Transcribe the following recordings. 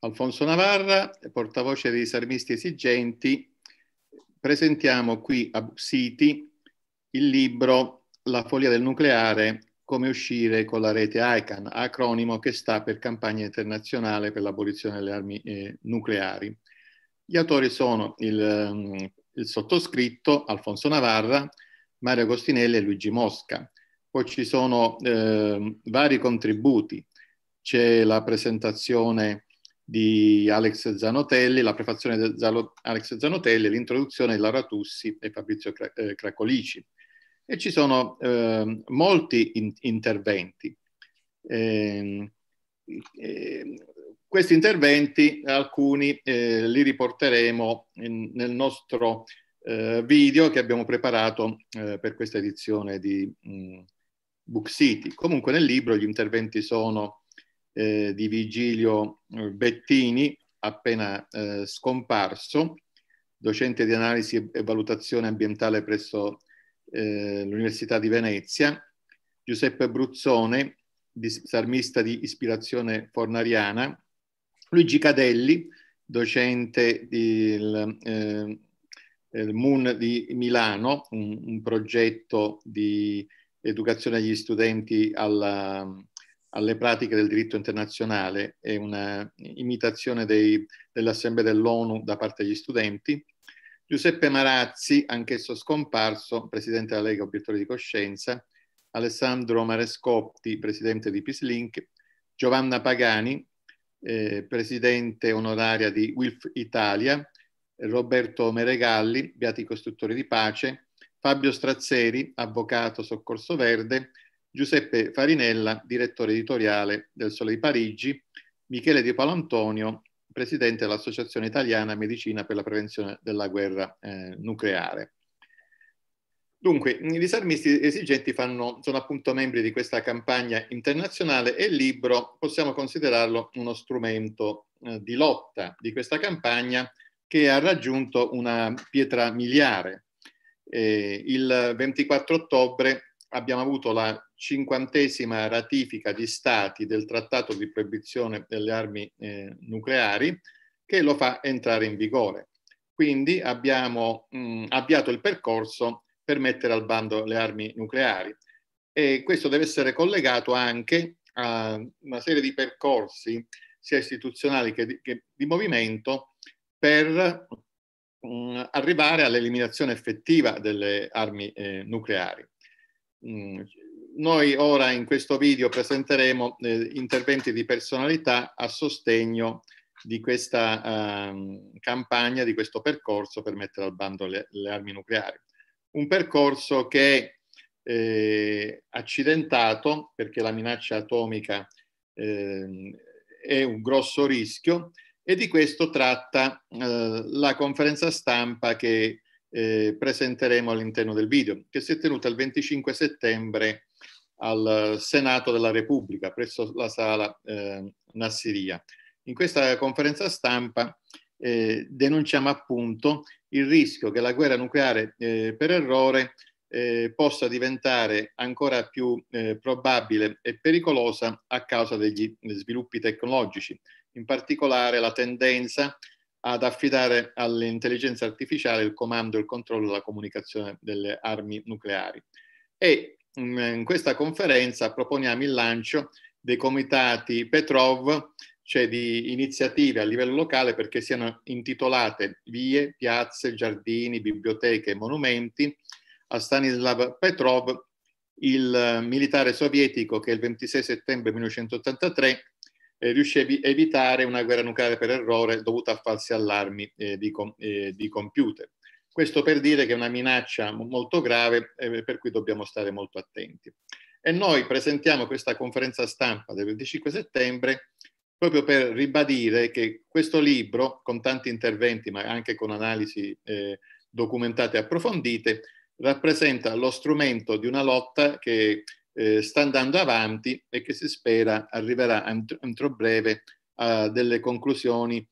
Alfonso Navarra, portavoce dei Sarmisti Esigenti, presentiamo qui a Book City il libro La follia del nucleare, come uscire con la rete ICAN, acronimo che sta per Campagna Internazionale per l'Abolizione delle Armi Nucleari. Gli autori sono il sottoscritto, Alfonso Navarra, Mario Costinelli e Luigi Mosca. Poi ci sono vari contributi, c'è la presentazione di Alex Zanotelli, la prefazione di Alex Zanotelli, l'introduzione di Laura Tussi e Fabrizio Cracolici. E ci sono molti interventi. Questi interventi, alcuni li riporteremo nel nostro video che abbiamo preparato per questa edizione di Book City. Comunque nel libro gli interventi sono di Virgilio Bettini, appena scomparso, docente di analisi e valutazione ambientale presso l'Università di Venezia, Giuseppe Bruzzone, sarmista di ispirazione fornariana, Luigi Cadelli, docente del MUN di Milano, un progetto di educazione agli studenti alle pratiche del diritto internazionale e una imitazione dell'Assemblea dell'ONU da parte degli studenti, Giuseppe Marazzi, anch'esso scomparso, presidente della Lega Obiettore di Coscienza, Alessandro Marescotti, presidente di PeaceLink, Giovanna Pagani, presidente onoraria di WILPF Italia, Roberto Meregalli, Beati Costruttori di Pace, Fabio Strazzeri, avvocato Soccorso Verde, Giuseppe Farinella, direttore editoriale del Sole di Parigi, Michele Di Palantonio, presidente dell'Associazione Italiana Medicina per la Prevenzione della Guerra Nucleare. Dunque, i disarmisti esigenti sono appunto membri di questa campagna internazionale e il libro possiamo considerarlo uno strumento di lotta di questa campagna che ha raggiunto una pietra miliare. Il 24 ottobre abbiamo avuto la 50ª ratifica di Stati del Trattato di Proibizione delle Armi Nucleari che lo fa entrare in vigore. Quindi abbiamo avviato il percorso per mettere al bando le armi nucleari. E questo deve essere collegato anche a una serie di percorsi, sia istituzionali che di movimento, per arrivare all'eliminazione effettiva delle armi nucleari. Noi ora in questo video presenteremo interventi di personalità a sostegno di questa campagna, di questo percorso per mettere al bando le armi nucleari. Un percorso che è accidentato, perché la minaccia atomica è un grosso rischio, e di questo tratta la conferenza stampa che presenteremo all'interno del video, che si è tenuta il 25 settembre al Senato della Repubblica, presso la sala Nassiria. In questa conferenza stampa denunciamo appunto il rischio che la guerra nucleare per errore possa diventare ancora più probabile e pericolosa a causa degli sviluppi tecnologici, in particolare la tendenza ad affidare all'intelligenza artificiale il comando e il controllo della comunicazione delle armi nucleari. E in questa conferenza proponiamo il lancio dei comitati Petrov, cioè di iniziative a livello locale perché siano intitolate vie, piazze, giardini, biblioteche e monumenti a Stanislav Petrov, il militare sovietico che il 26 settembre 1983 riuscì a evitare una guerra nucleare per errore dovuta a falsi allarmi di computer. Questo per dire che è una minaccia molto grave per cui dobbiamo stare molto attenti. E noi presentiamo questa conferenza stampa del 25 settembre proprio per ribadire che questo libro, con tanti interventi ma anche con analisi documentate e approfondite, rappresenta lo strumento di una lotta che sta andando avanti e che si spera arriverà entro breve a delle conclusioni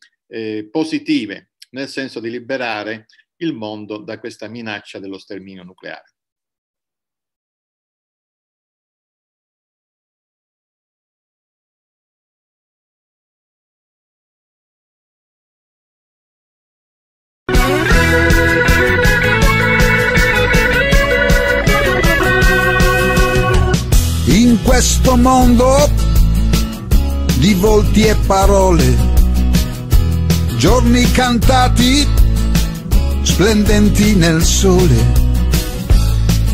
positive, nel senso di liberare il mondo da questa minaccia dello sterminio nucleare. questo mondo di volti e parole, giorni cantati, splendenti nel sole.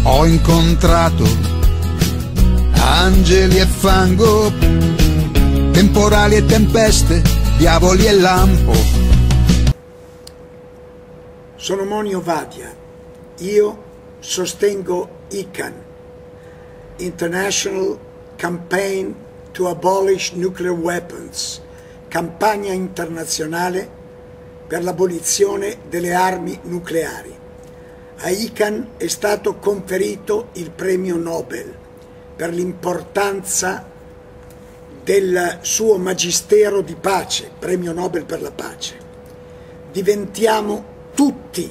Ho incontrato angeli e fango, temporali e tempeste, diavoli e lampo. Sono Monio Vadia, io sostengo ICAN, International Campaign to Abolish Nuclear Weapons, campagna internazionale per l'abolizione delle armi nucleari. A ICAN è stato conferito il premio Nobel per l'importanza del suo magistero di pace, premio Nobel per la pace. Diventiamo tutti,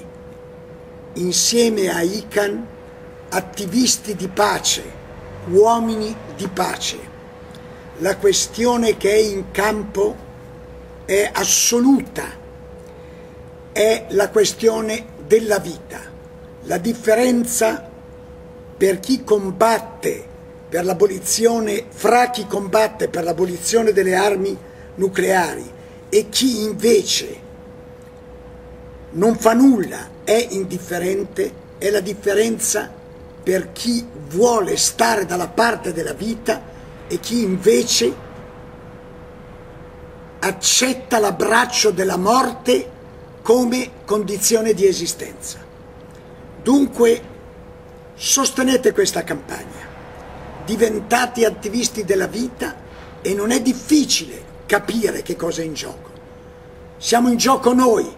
insieme a ICAN, attivisti di pace, uomini di pace. La questione che è in campo è assoluta, è la questione della vita. La differenza per chi combatte per l'abolizione, fra chi combatte per l'abolizione delle armi nucleari e chi invece non fa nulla, è indifferente, è la differenza per chi vuole stare dalla parte della vita e chi invece accetta l'abbraccio della morte come condizione di esistenza. Dunque, sostenete questa campagna, diventate attivisti della vita e non è difficile capire che cosa è in gioco. Siamo in gioco noi,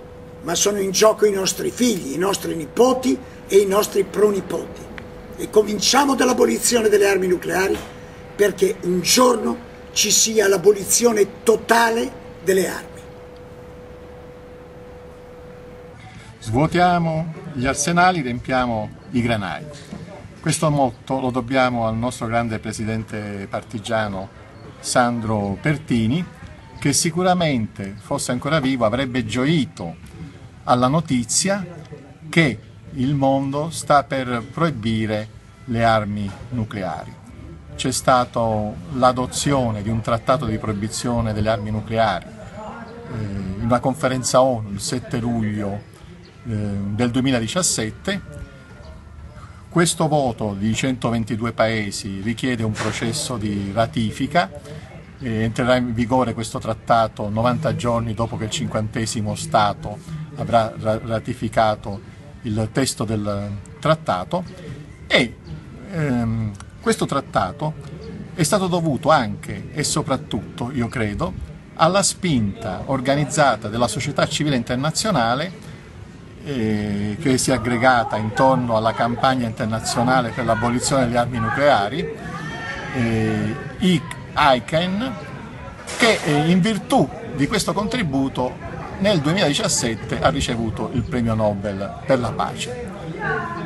ma sono in gioco i nostri figli, i nostri nipoti e i nostri pronipoti. E cominciamo dall'abolizione delle armi nucleari perché un giorno ci sia l'abolizione totale delle armi. Svuotiamo gli arsenali, riempiamo i granai. Questo motto lo dobbiamo al nostro grande presidente partigiano Sandro Pertini, che sicuramente, fosse ancora vivo, avrebbe gioito alla notizia che il mondo sta per proibire le armi nucleari. C'è stata l'adozione di un trattato di proibizione delle armi nucleari in una conferenza ONU il 7 luglio del 2017, questo voto di 122 paesi richiede un processo di ratifica, entrerà in vigore questo trattato 90 giorni dopo che il 50° Stato avrà ratificato il testo del trattato e questo trattato è stato dovuto anche e soprattutto, io credo, alla spinta organizzata della società civile internazionale che si è aggregata intorno alla campagna internazionale per l'abolizione delle armi nucleari, ICAN, che in virtù di questo contributo nel 2017 ha ricevuto il premio Nobel per la pace.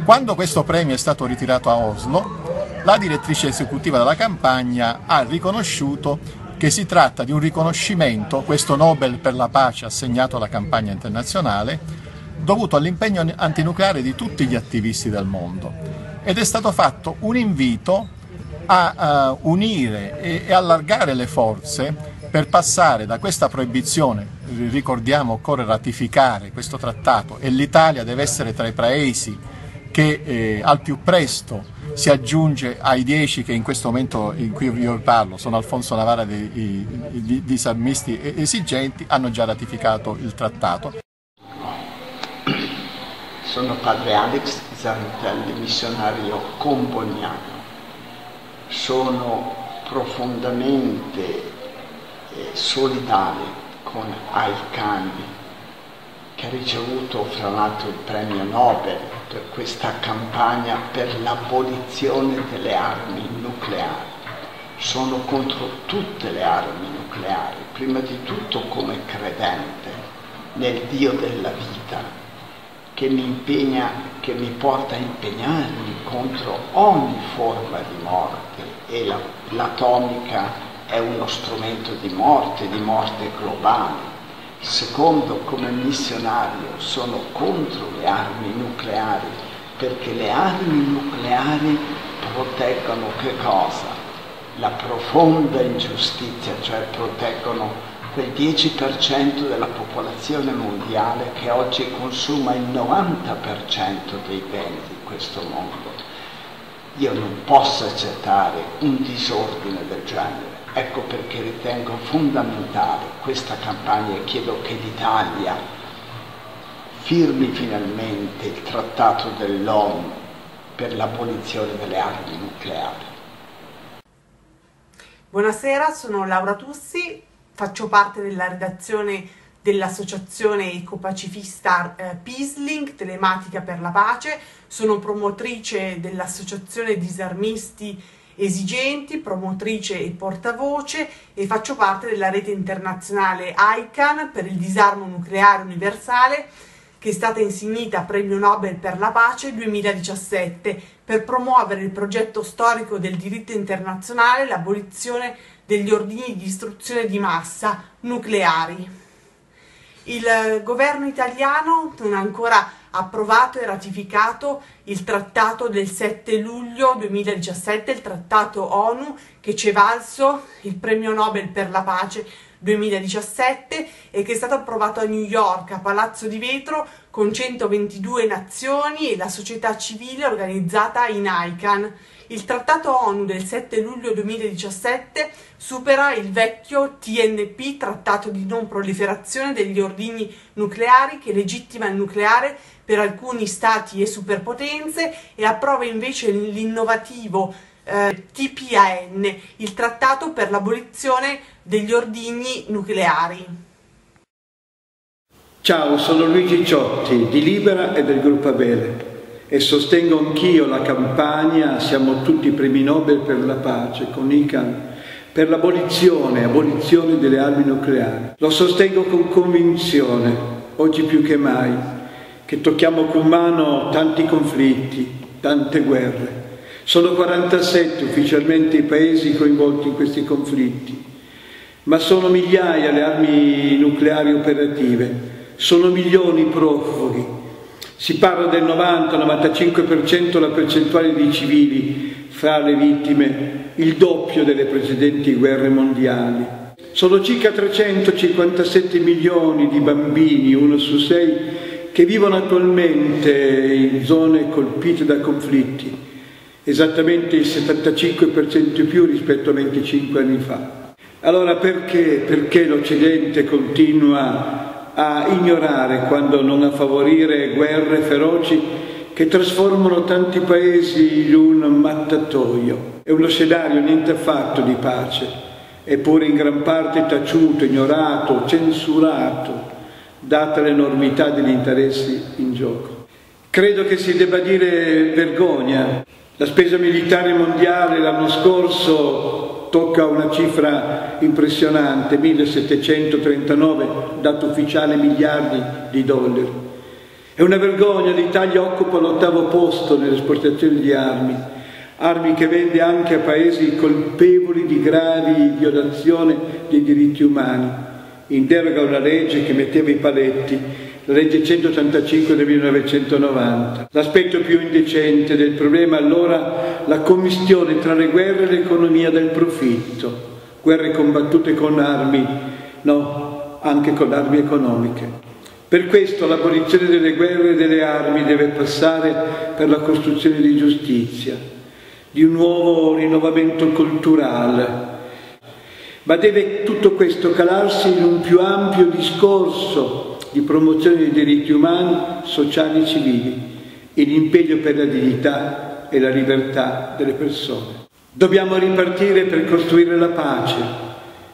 Quando questo premio è stato ritirato a Oslo, la direttrice esecutiva della campagna ha riconosciuto che si tratta di un riconoscimento, questo Nobel per la pace assegnato alla campagna internazionale, dovuto all'impegno antinucleare di tutti gli attivisti del mondo, ed è stato fatto un invito a unire e allargare le forze per passare da questa proibizione. Ricordiamo, occorre ratificare questo trattato e l'Italia deve essere tra i paesi che al più presto si aggiunge ai 10 che in questo momento in cui io parlo, sono Alfonso Navarra di Salmisti Esigenti, hanno già ratificato il trattato. Sono Padre Alex Zanotelli, missionario comboniano. Sono profondamente solidale con ICAN, che ha ricevuto fra l'altro il premio Nobel per questa campagna per l'abolizione delle armi nucleari. Sono contro tutte le armi nucleari, prima di tutto come credente nel Dio della vita, che mi impegna, che mi porta a impegnarmi contro ogni forma di morte, e l'atomica è uno strumento di morte globale. Secondo, come missionario sono contro le armi nucleari, perché le armi nucleari proteggono che cosa? la profonda ingiustizia, cioè proteggono quel 10% della popolazione mondiale che oggi consuma il 90% dei beni di questo mondo. Io non posso accettare un disordine del genere. Ecco perché ritengo fondamentale questa campagna e chiedo che l'Italia firmi finalmente il trattato dell'ONU per l'abolizione delle armi nucleari. Buonasera, sono Laura Tussi, faccio parte della redazione dell'associazione ecopacifista PeaceLink, telematica per la pace, sono promotrice dell'associazione disarmisti esigenti, promotrice e portavoce e faccio parte della rete internazionale ICAN per il disarmo nucleare universale che è stata insignita premio Nobel per la pace 2017 per promuovere il progetto storico del diritto internazionale, l'abolizione degli ordini di distruzione di massa nucleari. Il governo italiano non ha ancora approvato e ratificato il trattato del 7 luglio 2017, il trattato ONU che ci è valso il premio Nobel per la pace 2017 e che è stato approvato a New York, a Palazzo di Vetro, con 122 nazioni e la società civile organizzata in ICAN. Il trattato ONU del 7 luglio 2017 supera il vecchio TNP, trattato di non proliferazione degli ordini nucleari, che legittima il nucleare per alcuni stati e superpotenze e approva invece l'innovativo TPAN, il trattato per l'abolizione degli ordini nucleari. Ciao, sono Luigi Ciotti di Libera e del gruppo Avele e sostengo anch'io la campagna Siamo tutti premi Nobel per la pace con ICAN per l'abolizione delle armi nucleari. Lo sostengo con convinzione, oggi più che mai, che tocchiamo con mano tanti conflitti, tante guerre. Sono 47 ufficialmente i paesi coinvolti in questi conflitti, ma sono migliaia le armi nucleari operative, sono milioni i profughi. Si parla del 90-95% la percentuale di civili fra le vittime, il doppio delle precedenti guerre mondiali. Sono circa 357 milioni di bambini, 1 su 6, che vivono attualmente in zone colpite da conflitti, esattamente il 75% in più rispetto a 25 anni fa. Allora perché l'Occidente continua a ignorare, quando non a favorire, guerre feroci che trasformano tanti paesi in un mattatoio? È uno scenario niente affatto di pace, eppure in gran parte taciuto, ignorato, censurato, data l'enormità degli interessi in gioco. Credo che si debba dire vergogna. La spesa militare mondiale l'anno scorso tocca una cifra impressionante, 1739, dato ufficiale, miliardi di dollari. È una vergogna, l'Italia occupa l'8º posto nell'esportazione di armi, armi che vende anche a paesi colpevoli di gravi violazioni dei diritti umani, in deroga a una legge che metteva i paletti, la legge 185 del 1990. L'aspetto più indecente del problema è allora la commistione tra le guerre e l'economia del profitto. Guerre combattute con armi, no, anche con armi economiche. Per questo l'abolizione delle guerre e delle armi deve passare per la costruzione di giustizia, di un nuovo rinnovamento culturale. Ma deve tutto questo calarsi in un più ampio discorso di promozione dei diritti umani, sociali e civili, e l'impegno per la dignità e la libertà delle persone. Dobbiamo ripartire per costruire la pace,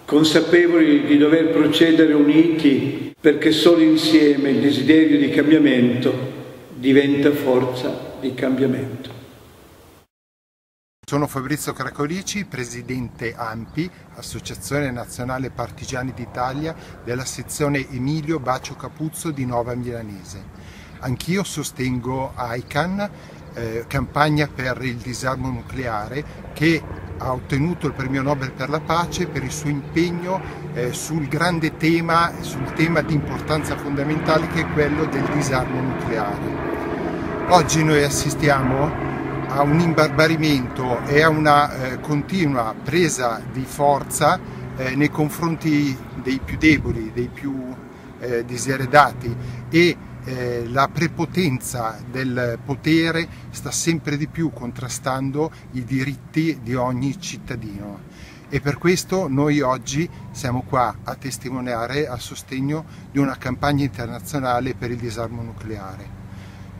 consapevoli di dover procedere uniti, perché solo insieme il desiderio di cambiamento diventa forza di cambiamento. Sono Fabrizio Cracolici, presidente ANPI, Associazione Nazionale Partigiani d'Italia, della sezione Emilio Bacio Capuzzo di Nova Milanese. Anch'io sostengo ICAN, campagna per il disarmo nucleare, che ha ottenuto il premio Nobel per la pace per il suo impegno sul grande tema, sul tema di importanza fondamentale che è quello del disarmo nucleare. Oggi noi assistiamo a un imbarbarimento e a una continua presa di forza nei confronti dei più deboli, dei più diseredati, e la prepotenza del potere sta sempre di più contrastando i diritti di ogni cittadino. E per questo noi oggi siamo qua a testimoniare a sostegno di una campagna internazionale per il disarmo nucleare.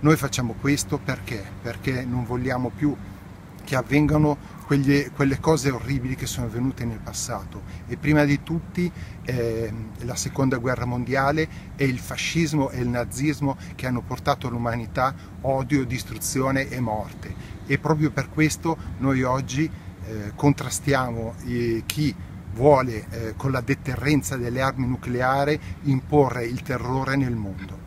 Noi facciamo questo perché? Perché non vogliamo più che avvengano quelle cose orribili che sono avvenute nel passato, e prima di tutti la seconda guerra mondiale e il fascismo e il nazismo che hanno portato all'umanità odio, distruzione e morte. E proprio per questo noi oggi contrastiamo chi vuole con la deterrenza delle armi nucleari imporre il terrore nel mondo.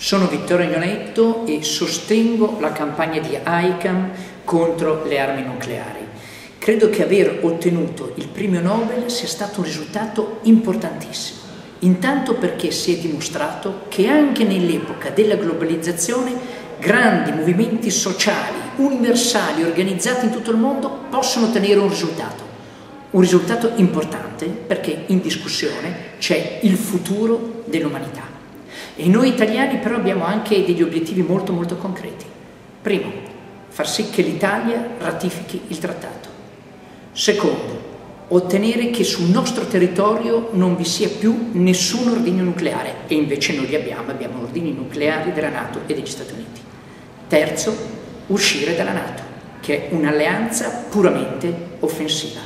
Sono Vittorio Ionetto e sostengo la campagna di ICAN contro le armi nucleari. Credo che aver ottenuto il premio Nobel sia stato un risultato importantissimo, intanto perché si è dimostrato che anche nell'epoca della globalizzazione grandi movimenti sociali, universali, organizzati in tutto il mondo possono ottenere un risultato importante, perché in discussione c'è il futuro dell'umanità. E noi italiani però abbiamo anche degli obiettivi molto molto concreti. Primo, far sì che l'Italia ratifichi il trattato. Secondo, ottenere che sul nostro territorio non vi sia più nessun ordigno nucleare, e invece noi li abbiamo ordini nucleari della NATO e degli Stati Uniti. Terzo, uscire dalla NATO, che è un'alleanza puramente offensiva.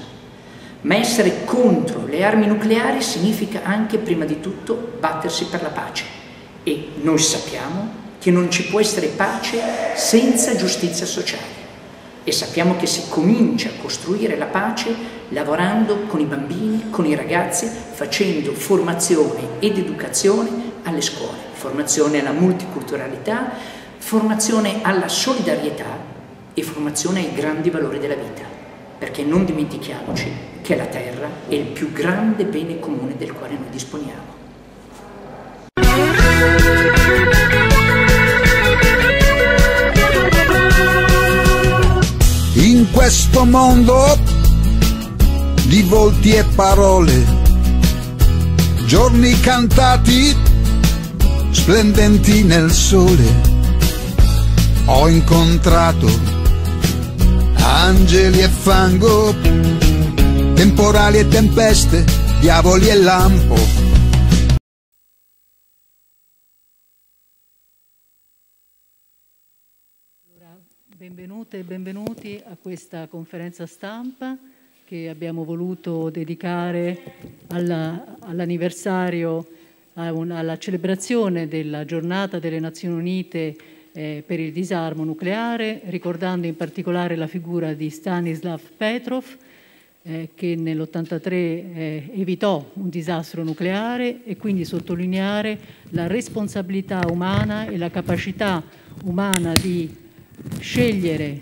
Ma essere contro le armi nucleari significa anche, prima di tutto, battersi per la pace. E noi sappiamo che non ci può essere pace senza giustizia sociale, e sappiamo che si comincia a costruire la pace lavorando con i bambini, con i ragazzi, facendo formazione ed educazione alle scuole, formazione alla multiculturalità, formazione alla solidarietà e formazione ai grandi valori della vita, perché non dimentichiamoci che la terra è il più grande bene comune del quale noi disponiamo. In questo mondo di volti e parole, giorni cantati, splendenti nel sole, ho incontrato angeli e fango, temporali e tempeste, diavoli e lampo. Benvenute e benvenuti a questa conferenza stampa che abbiamo voluto dedicare all'anniversario, alla celebrazione della giornata delle Nazioni Unite per il disarmo nucleare, ricordando in particolare la figura di Stanislav Petrov che nell'83 evitò un disastro nucleare, e quindi sottolineare la responsabilità umana e la capacità umana di scegliere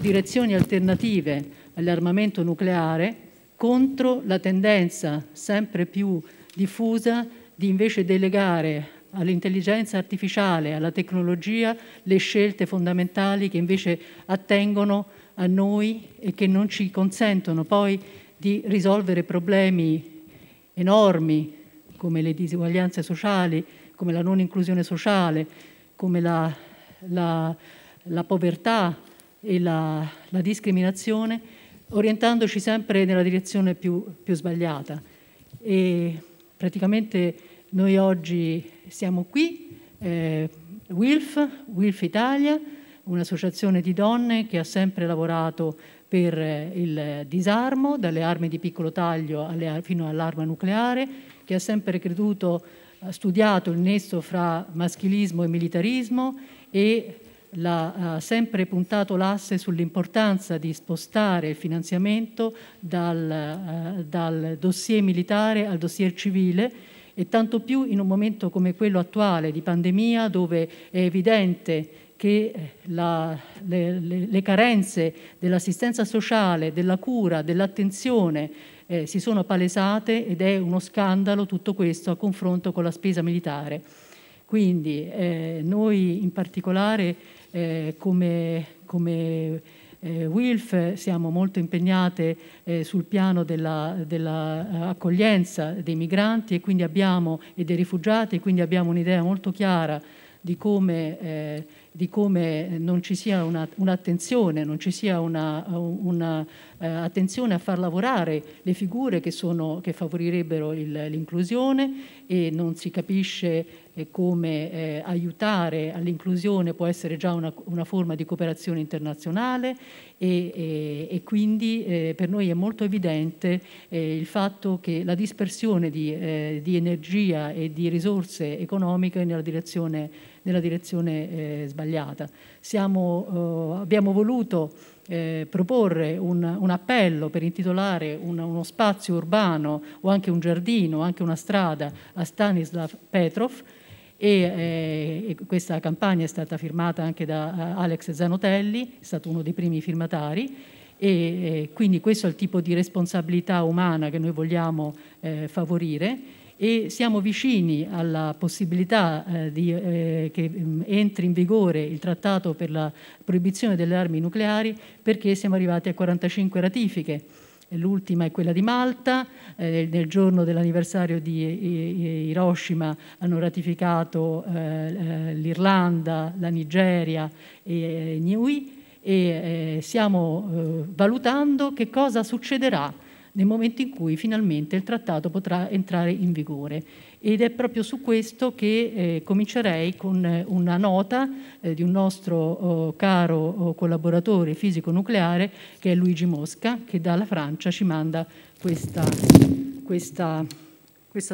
direzioni alternative all'armamento nucleare contro la tendenza sempre più diffusa di invece delegare all'intelligenza artificiale, alla tecnologia, le scelte fondamentali che invece attengono a noi e che non ci consentono poi di risolvere problemi enormi come le disuguaglianze sociali, come la non inclusione sociale, come la povertà e la discriminazione, orientandoci sempre nella direzione più sbagliata. E praticamente noi oggi siamo qui, WILPF Italia, un'associazione di donne che ha sempre lavorato per il disarmo, dalle armi di piccolo taglio fino all'arma nucleare, che ha sempre creduto, ha studiato il nesso fra maschilismo e militarismo, e ha sempre puntato l'asse sull'importanza di spostare il finanziamento dal dossier militare al dossier civile, e tanto più in un momento come quello attuale di pandemia, dove è evidente che le carenze dell'assistenza sociale, della cura, dell'attenzione si sono palesate, ed è uno scandalo tutto questo a confronto con la spesa militare. Quindi noi in particolare come WILF siamo molto impegnate sul piano dell'accoglienza dei migranti e quindi abbiamo, e dei rifugiati, quindi abbiamo un'idea molto chiara di come non ci sia un'attenzione, non ci sia un'attenzione a far lavorare le figure che favorirebbero l'inclusione, e non si capisce come aiutare all'inclusione può essere già una forma di cooperazione internazionale, e quindi per noi è molto evidente il fatto che la dispersione di energia e di risorse economiche nella direzione sbagliata. Abbiamo voluto proporre un appello per intitolare uno spazio urbano o anche un giardino, anche una strada a Stanislav Petrov, e questa campagna è stata firmata anche da Alex Zanotelli, è stato uno dei primi firmatari, e quindi questo è il tipo di responsabilità umana che noi vogliamo favorire, e siamo vicini alla possibilità che entri in vigore il trattato per la proibizione delle armi nucleari, perché siamo arrivati a 45 ratifiche. L'ultima è quella di Malta, nel giorno dell'anniversario di Hiroshima hanno ratificato l'Irlanda, la Nigeria e Niue, e stiamo valutando che cosa succederà nel momento in cui finalmente il trattato potrà entrare in vigore. Ed è proprio su questo che comincerei con una nota di un nostro caro collaboratore fisico-nucleare, che è Luigi Mosca, che dalla Francia ci manda questa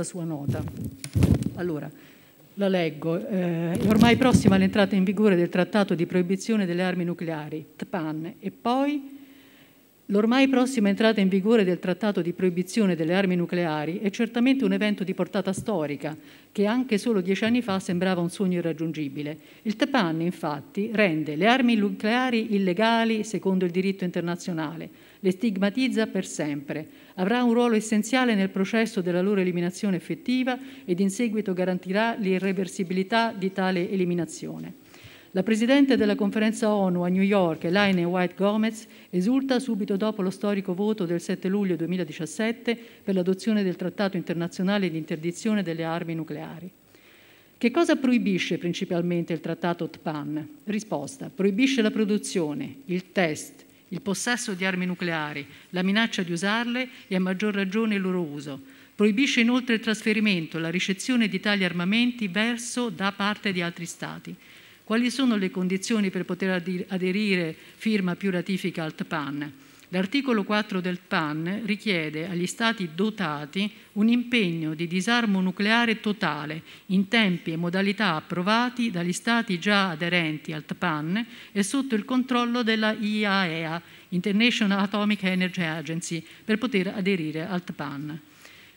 sua nota. Allora, la leggo. È ormai prossima l'entrata in vigore del Trattato di Proibizione delle Armi Nucleari, TPAN, e poi... L'ormai prossima entrata in vigore del Trattato di Proibizione delle Armi Nucleari è certamente un evento di portata storica, che anche solo 10 anni fa sembrava un sogno irraggiungibile. Il TPAN, infatti, rende le armi nucleari illegali secondo il diritto internazionale, le stigmatizza per sempre, avrà un ruolo essenziale nel processo della loro eliminazione effettiva ed in seguito garantirà l'irreversibilità di tale eliminazione. La Presidente della Conferenza ONU a New York, Elaine White Gomez, esulta subito dopo lo storico voto del 7 luglio 2017 per l'adozione del Trattato internazionale di interdizione delle armi nucleari. Che cosa proibisce principalmente il Trattato TPAN? Risposta: proibisce la produzione, il test, il possesso di armi nucleari, la minaccia di usarle e a maggior ragione il loro uso. Proibisce inoltre il trasferimento, la ricezione di tali armamenti verso da parte di altri Stati. Quali sono le condizioni per poter aderire firma più ratifica al TPAN? L'articolo 4 del TPAN richiede agli Stati dotati un impegno di disarmo nucleare totale in tempi e modalità approvati dagli Stati già aderenti al TPAN e sotto il controllo della IAEA, International Atomic Energy Agency, per poter aderire al TPAN.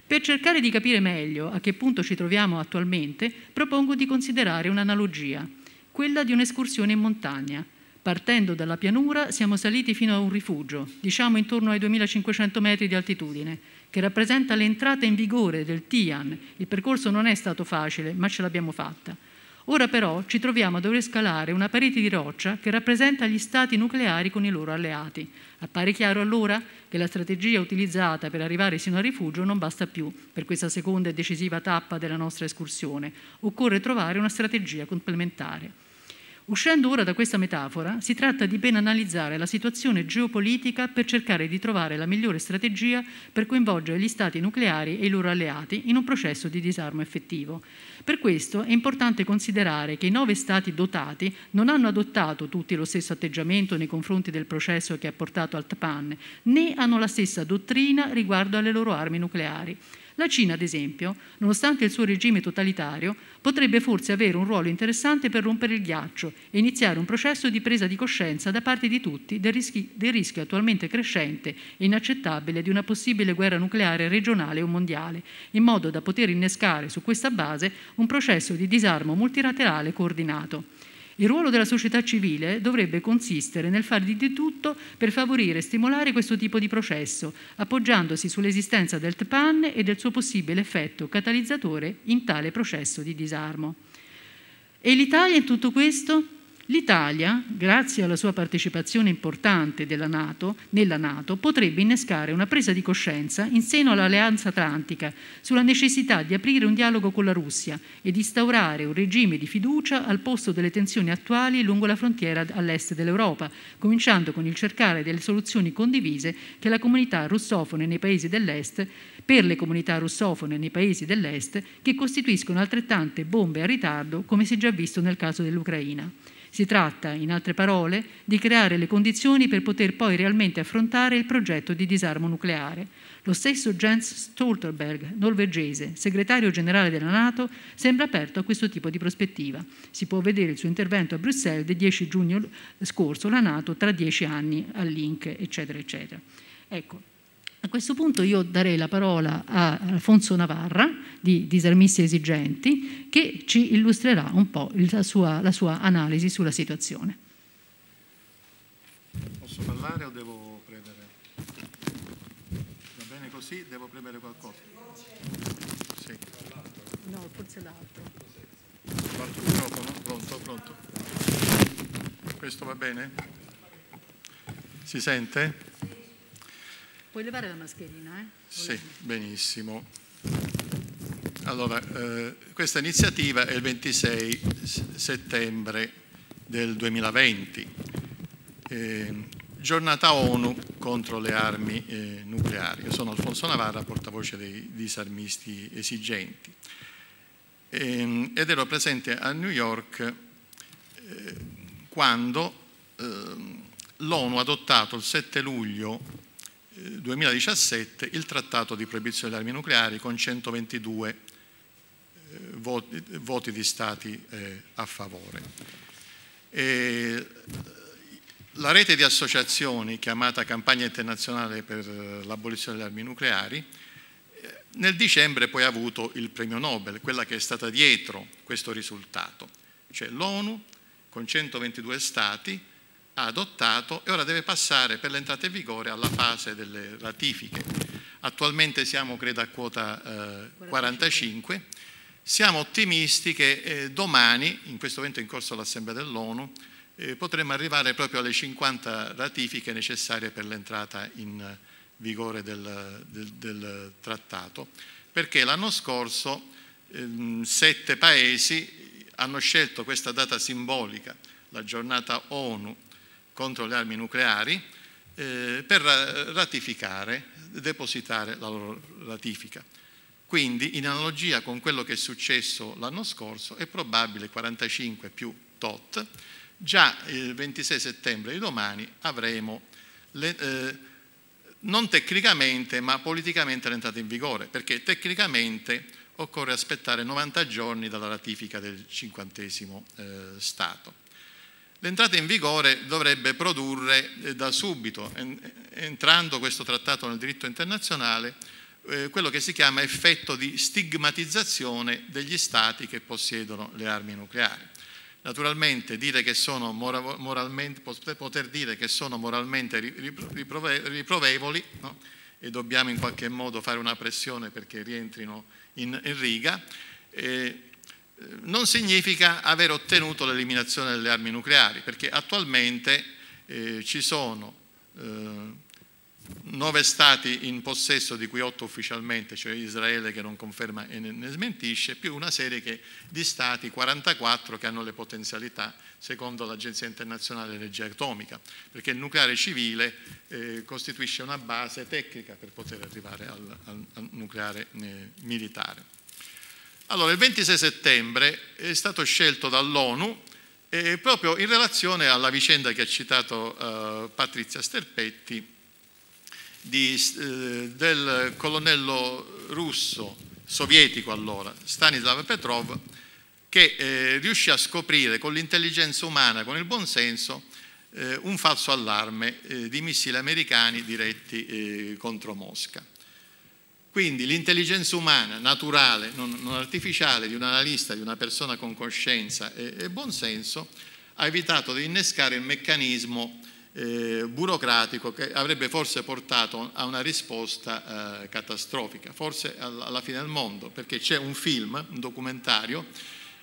Per cercare di capire meglio a che punto ci troviamo attualmente, propongo di considerare un'analogia, quella di un'escursione in montagna. Partendo dalla pianura siamo saliti fino a un rifugio, diciamo intorno ai 2500 metri di altitudine, che rappresenta l'entrata in vigore del TPAN. Il percorso non è stato facile, ma ce l'abbiamo fatta. Ora però ci troviamo a dover scalare una parete di roccia che rappresenta gli stati nucleari con i loro alleati. Appare chiaro allora che la strategia utilizzata per arrivare sino al rifugio non basta più per questa seconda e decisiva tappa della nostra escursione. Occorre trovare una strategia complementare. Uscendo ora da questa metafora, si tratta di ben analizzare la situazione geopolitica per cercare di trovare la migliore strategia per coinvolgere gli stati nucleari e i loro alleati in un processo di disarmo effettivo. Per questo è importante considerare che i 9 stati dotati non hanno adottato tutti lo stesso atteggiamento nei confronti del processo che ha portato al TPAN, né hanno la stessa dottrina riguardo alle loro armi nucleari. La Cina, ad esempio, nonostante il suo regime totalitario, potrebbe forse avere un ruolo interessante per rompere il ghiaccio e iniziare un processo di presa di coscienza da parte di tutti del rischio attualmente crescente e inaccettabile di una possibile guerra nucleare regionale o mondiale, in modo da poter innescare su questa base un processo di disarmo multilaterale coordinato. Il ruolo della società civile dovrebbe consistere nel far di tutto per favorire e stimolare questo tipo di processo, appoggiandosi sull'esistenza del TPAN e del suo possibile effetto catalizzatore in tale processo di disarmo. E l'Italia in tutto questo? L'Italia, grazie alla sua partecipazione importante nella NATO, potrebbe innescare una presa di coscienza in seno all'Alleanza Atlantica sulla necessità di aprire un dialogo con la Russia e di instaurare un regime di fiducia al posto delle tensioni attuali lungo la frontiera all'est dell'Europa, cominciando con il cercare delle soluzioni condivise che la comunità russofone nei paesi dell'est, per le comunità russofone nei paesi dell'est, che costituiscono altrettante bombe a ritardo, come si è già visto nel caso dell'Ucraina. Si tratta, in altre parole, di creare le condizioni per poter poi realmente affrontare il progetto di disarmo nucleare. Lo stesso Jens Stoltenberg, norvegese, segretario generale della NATO, sembra aperto a questo tipo di prospettiva. Si può vedere il suo intervento a Bruxelles del 10 giugno scorso, la NATO tra 10 anni, al link, eccetera, eccetera. Ecco, a questo punto io darei la parola a Alfonso Navarra, di Disarmisti Esigenti, che ci illustrerà un po' la sua analisi sulla situazione. Posso parlare o devo premere? Va bene così? Devo premere qualcosa? Sì. No, forse l'altro. L'altro microfono? Pronto, pronto. Questo va bene? Si sente? Puoi levare la mascherina, eh? Sì, benissimo. Allora, questa iniziativa è il 26 settembre del 2020, giornata ONU contro le armi nucleari. Io sono Alfonso Navarra, portavoce dei Disarmisti Esigenti, ed ero presente a New York quando l'ONU ha adottato il 7 luglio 2017 il trattato di proibizione delle armi nucleari con 122 voti di stati a favore. E la rete di associazioni chiamata Campagna Internazionale per l'abolizione delle armi nucleari nel dicembre poi ha avuto il premio Nobel, quella che è stata dietro questo risultato. Cioè l'ONU con 122 stati ha adottato e ora deve passare per l'entrata in vigore alla fase delle ratifiche. Attualmente siamo credo a quota 45, siamo ottimisti che domani, in questo momento in corso l'Assemblea dell'ONU, potremo arrivare proprio alle 50 ratifiche necessarie per l'entrata in vigore del trattato, perché l'anno scorso 7 paesi hanno scelto questa data simbolica, la giornata ONU contro le armi nucleari, per ratificare, depositare la loro ratifica. Quindi, in analogia con quello che è successo l'anno scorso, è probabile 45 più tot, già il 26 settembre di domani avremo, non tecnicamente, ma politicamente l'entrata in vigore, perché tecnicamente occorre aspettare 90 giorni dalla ratifica del 50° Stato. L'entrata in vigore dovrebbe produrre da subito, entrando questo trattato nel diritto internazionale, quello che si chiama effetto di stigmatizzazione degli stati che possiedono le armi nucleari. Naturalmente dire che sono moralmente riprovevoli, no? E dobbiamo in qualche modo fare una pressione perché rientrino in riga, non significa aver ottenuto l'eliminazione delle armi nucleari, perché attualmente ci sono 9 stati in possesso, di cui 8 ufficialmente, cioè Israele che non conferma e ne smentisce, più una serie di stati, 44, che hanno le potenzialità secondo l'Agenzia Internazionale dell'Energia Atomica, perché il nucleare civile costituisce una base tecnica per poter arrivare al nucleare militare. Allora, il 26 settembre è stato scelto dall'ONU proprio in relazione alla vicenda che ha citato Patrizia Sterpetti del colonnello russo, sovietico allora, Stanislav Petrov, che riuscì a scoprire con l'intelligenza umana, con il buonsenso, un falso allarme di missili americani diretti contro Mosca. Quindi l'intelligenza umana, naturale, non artificiale, di un analista, di una persona con coscienza e buonsenso, ha evitato di innescare il meccanismo burocratico che avrebbe forse portato a una risposta catastrofica, forse alla fine del mondo, perché c'è un film, un documentario,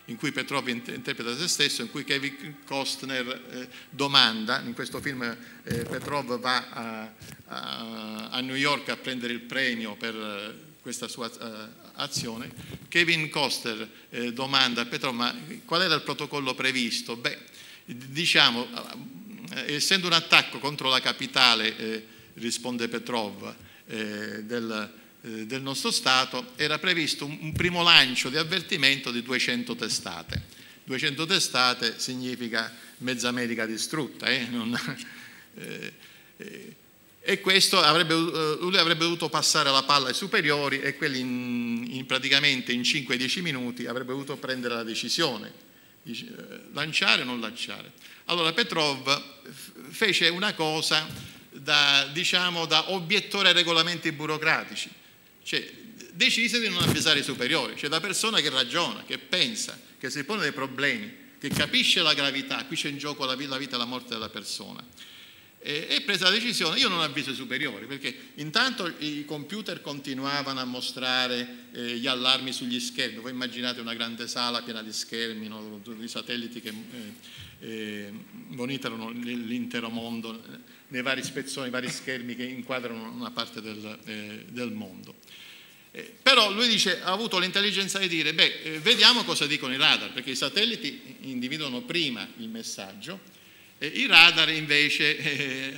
in cui Petrov interpreta se stesso, in cui Kevin Costner domanda, in questo film Petrov va a New York a prendere il premio per questa sua azione, Kevin Costner domanda a Petrov: ma qual era il protocollo previsto? Beh, diciamo, essendo un attacco contro la capitale, risponde Petrov, del nostro Stato, era previsto un primo lancio di avvertimento di 200 testate. 200 testate significa mezza America distrutta, e questo lui avrebbe dovuto passare la palla ai superiori, e quelli praticamente in 5-10 minuti avrebbe dovuto prendere la decisione, lanciare o non lanciare. Allora Petrov fece una cosa da obiettore ai regolamenti burocratici, cioè decise di non avvisare i superiori, cioè da persona che ragiona, che pensa, che si pone dei problemi, che capisce la gravità, qui c'è in gioco la vita e la morte della persona, e prese la decisione: io non avviso i superiori, perché intanto i computer continuavano a mostrare gli allarmi sugli schermi. Voi immaginate una grande sala piena di schermi, no? I satelliti che monitorano l'intero mondo, nei vari spezzoni, i vari schermi che inquadrano una parte del mondo. Però lui dice, ha avuto l'intelligenza di dire: vediamo cosa dicono i radar, perché i satelliti individuano prima il messaggio, i radar invece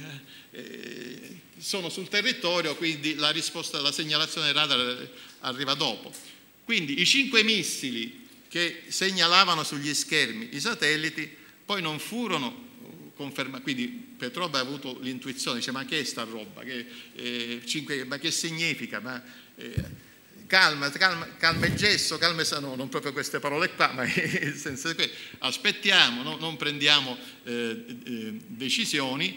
sono sul territorio, quindi la risposta, la segnalazione del radar arriva dopo. Quindi i 5 missili che segnalavano sugli schermi i satelliti poi non furono confermati. Quindi Petrov ha avuto l'intuizione, dice: ma che è sta roba? Ma che significa? Calma e gesso, calma e no, non proprio queste parole qua, ma nel senso di questo. Aspettiamo, no? Non prendiamo decisioni,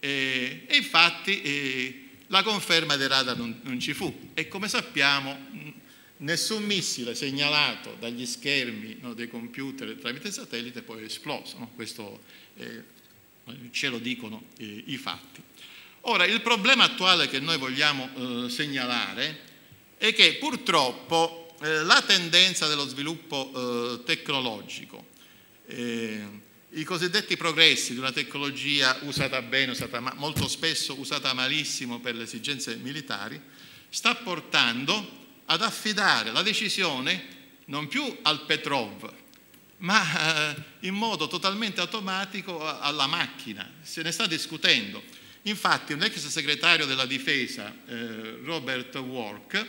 e infatti la conferma dei radar non ci fu, e come sappiamo nessun missile segnalato dagli schermi, no, dei computer tramite satellite poi è esploso, no? Questo ce lo dicono i fatti. Ora, il problema attuale che noi vogliamo segnalare è che purtroppo la tendenza dello sviluppo tecnologico, i cosiddetti progressi di una tecnologia usata bene, molto spesso usata malissimo per le esigenze militari, sta portando ad affidare la decisione non più al Petrov, ma in modo totalmente automatico alla macchina. Se ne sta discutendo. Infatti un ex segretario della difesa, Robert Work,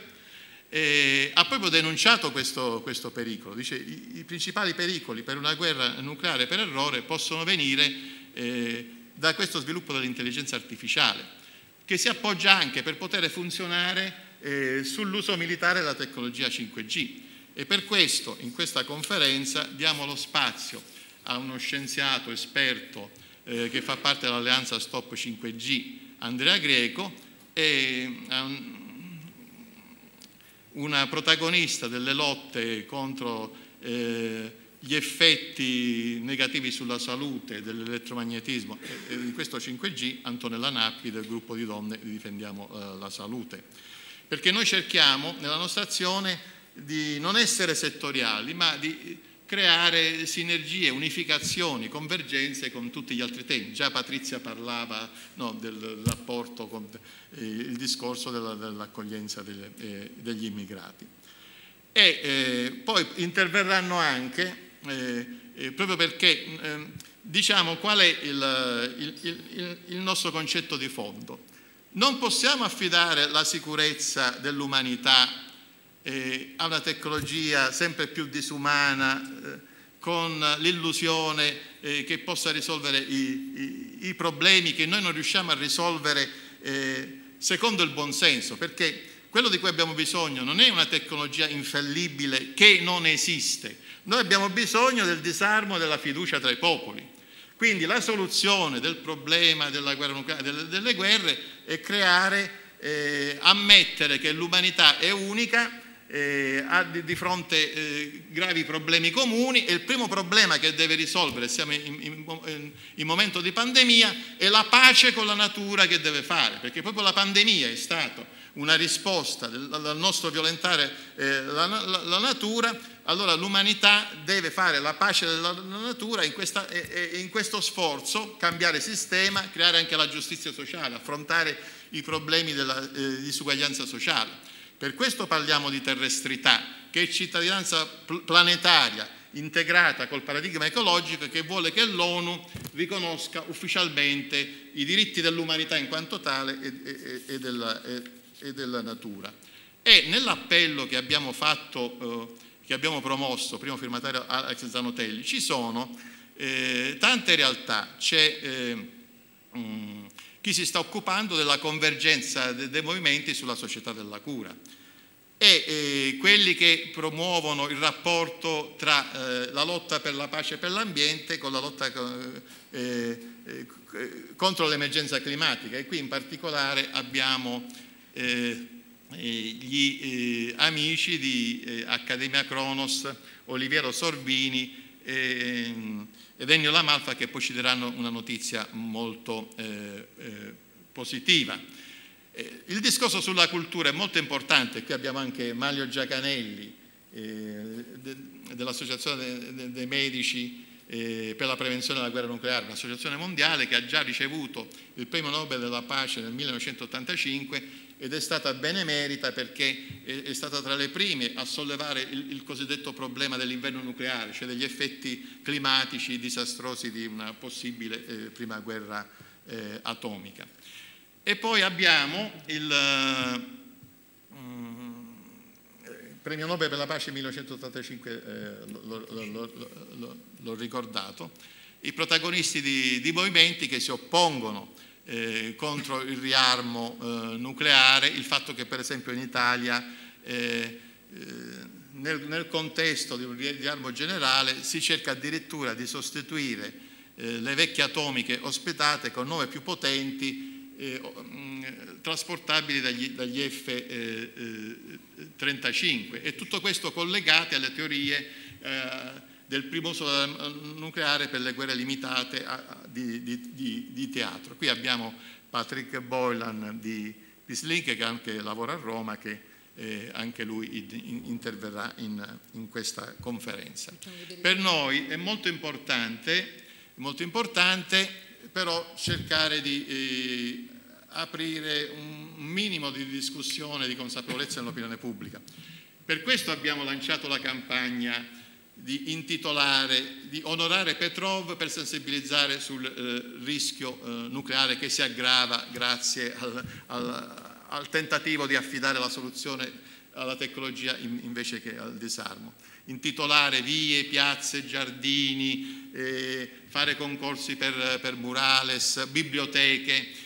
ha proprio denunciato questo pericolo. Dice: i principali pericoli per una guerra nucleare per errore possono venire da questo sviluppo dell'intelligenza artificiale, che si appoggia anche per poter funzionare sull'uso militare della tecnologia 5G, e per questo in questa conferenza diamo lo spazio a uno scienziato esperto che fa parte dell'alleanza Stop 5G, Andrea Greco, e una protagonista delle lotte contro gli effetti negativi sulla salute dell'elettromagnetismo di questo 5G, Antonella Nappi, del gruppo di donne Difendiamo la Salute. Perché noi cerchiamo nella nostra azione di non essere settoriali, ma di creare sinergie, unificazioni, convergenze con tutti gli altri temi. Già Patrizia parlava, no, del rapporto con il discorso dell'accoglienza degli immigrati. E poi interverranno anche, proprio perché diciamo qual è il nostro concetto di fondo. Non possiamo affidare la sicurezza dell'umanità a una tecnologia sempre più disumana, con l'illusione che possa risolvere i problemi che noi non riusciamo a risolvere secondo il buonsenso, perché quello di cui abbiamo bisogno non è una tecnologia infallibile che non esiste. Noi abbiamo bisogno del disarmo della fiducia tra i popoli. Quindi la soluzione del problema della guerra nucleare, delle guerre, è ammettere che l'umanità è unica, ha di fronte gravi problemi comuni, e il primo problema che deve risolvere, siamo in momento di pandemia, è la pace con la natura che deve fare, perché proprio la pandemia è stato una risposta dal nostro violentare la natura, allora l'umanità deve fare la pace della natura e in questo sforzo cambiare sistema, creare anche la giustizia sociale, affrontare i problemi della disuguaglianza sociale. Per questo parliamo di terrestrità, che è cittadinanza planetaria integrata col paradigma ecologico, che vuole che l'ONU riconosca ufficialmente i diritti dell'umanità in quanto tale e della natura. E nell'appello che abbiamo fatto, che abbiamo promosso, primo firmatario Alex Zanotelli, ci sono tante realtà. C'è chi si sta occupando della convergenza dei movimenti sulla società della cura e quelli che promuovono il rapporto tra la lotta per la pace e per l'ambiente con la lotta contro l'emergenza climatica, e qui in particolare abbiamo gli amici di Accademia Kronos, Oliviero Sorbini ed Ennio Lamalfa, che poi ci daranno una notizia molto positiva. Il discorso sulla cultura è molto importante, qui abbiamo anche Mario Giacanelli dell'Associazione dei Medici per la Prevenzione della Guerra Nucleare, un'associazione mondiale che ha già ricevuto il premio Nobel della Pace nel 1985 ed è stata benemerita perché è stata tra le prime a sollevare il cosiddetto problema dell'inverno nucleare, cioè degli effetti climatici disastrosi di una possibile prima guerra atomica. E poi abbiamo il premio Nobel per la pace 1985, l'ho ricordato, i protagonisti di movimenti che si oppongono contro il riarmo nucleare, il fatto che per esempio in Italia nel contesto di un riarmo generale si cerca addirittura di sostituire le vecchie atomiche ospitate con nuove più potenti trasportabili dagli F-35, e tutto questo collegate alle teorie del primo uso nucleare per le guerre limitate di teatro. Qui abbiamo Patrick Boylan di PeaceLink, che anche lavora a Roma, che anche lui interverrà in questa conferenza. Per noi è molto importante però cercare di aprire un minimo di discussione, di consapevolezza nell'opinione pubblica. Per questo abbiamo lanciato la campagna di intitolare, di onorare Petrov, per sensibilizzare sul rischio nucleare che si aggrava grazie al tentativo di affidare la soluzione alla tecnologia invece che al disarmo. Intitolare vie, piazze, giardini, fare concorsi per murales, biblioteche.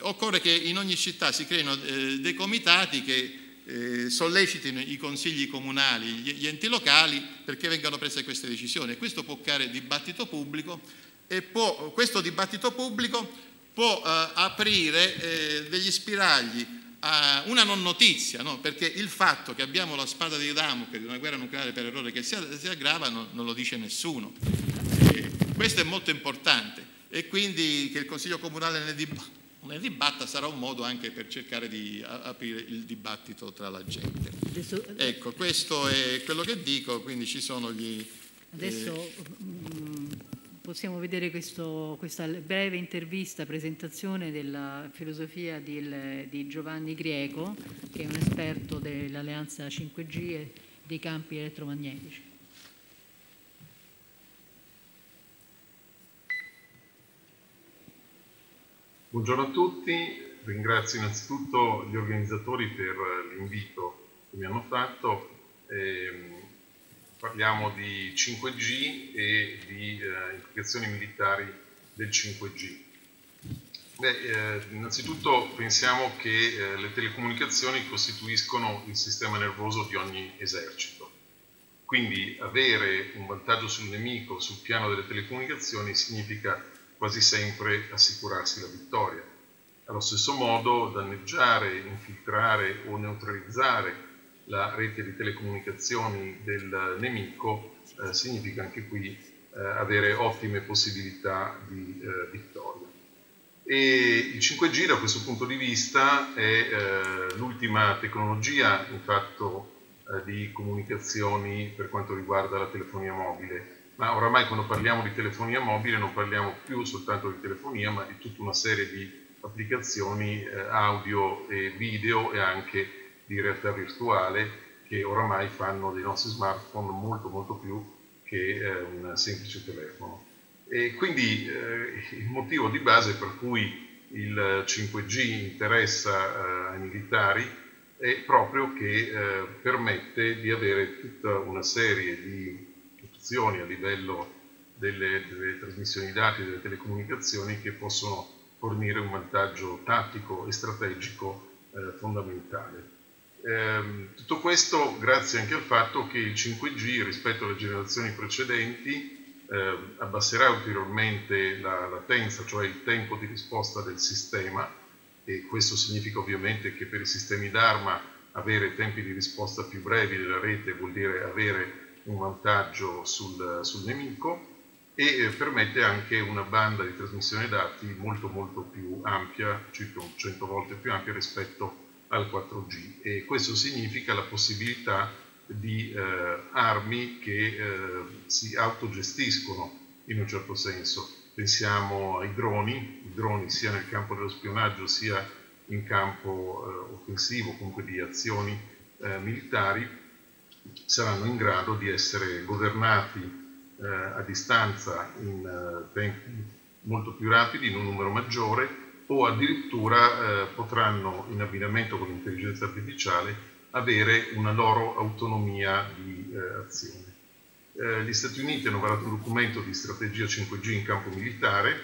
Occorre che in ogni città si creino dei comitati che sollecitino i consigli comunali, gli enti locali, perché vengano prese queste decisioni. Questo può creare dibattito pubblico e questo dibattito pubblico può aprire degli spiragli a una non notizia, no? Perché il fatto che abbiamo la spada di Damocle di una guerra nucleare per errore che si aggrava non lo dice nessuno. Questo è molto importante, e quindi che il Consiglio Comunale ne dibatta sarà un modo anche per cercare di aprire il dibattito tra la gente. Adesso, ecco, questo è quello che dico, quindi ci sono gli... Adesso possiamo vedere questa breve intervista, presentazione della filosofia di Giovanni Grieco, che è un esperto dell'alleanza 5G e dei campi elettromagnetici. Buongiorno a tutti, ringrazio innanzitutto gli organizzatori per l'invito che mi hanno fatto. Parliamo di 5G e di implicazioni militari del 5G. Innanzitutto pensiamo che le telecomunicazioni costituiscono il sistema nervoso di ogni esercito. Quindi avere un vantaggio sul nemico sul piano delle telecomunicazioni significa quasi sempre assicurarsi la vittoria. Allo stesso modo, danneggiare, infiltrare o neutralizzare la rete di telecomunicazioni del nemico significa anche qui avere ottime possibilità di vittoria. E il 5G da questo punto di vista è l'ultima tecnologia in fatto di comunicazioni per quanto riguarda la telefonia mobile, ma oramai quando parliamo di telefonia mobile non parliamo più soltanto di telefonia, ma di tutta una serie di applicazioni audio e video e anche di realtà virtuale che oramai fanno dei nostri smartphone molto molto più che un semplice telefono. E quindi il motivo di base per cui il 5G interessa ai militari è proprio che permette di avere tutta una serie di opzioni a livello delle trasmissioni dati e delle telecomunicazioni che possono fornire un vantaggio tattico e strategico fondamentale. Tutto questo grazie anche al fatto che il 5G rispetto alle generazioni precedenti abbasserà ulteriormente la latenza, cioè il tempo di risposta del sistema, e questo significa ovviamente che per i sistemi d'arma avere tempi di risposta più brevi della rete vuol dire avere un vantaggio sul nemico, e permette anche una banda di trasmissione dati molto molto più ampia, circa 100 volte più ampia rispetto al 4G, e questo significa la possibilità di armi che si autogestiscono in un certo senso. Pensiamo ai droni, i droni sia nel campo dello spionaggio sia in campo offensivo, comunque di azioni militari, saranno in grado di essere governati a distanza in tempi molto più rapidi, in un numero maggiore, o addirittura potranno, in abbinamento con l'intelligenza artificiale, avere una loro autonomia di azione. Gli Stati Uniti hanno varato un documento di strategia 5G in campo militare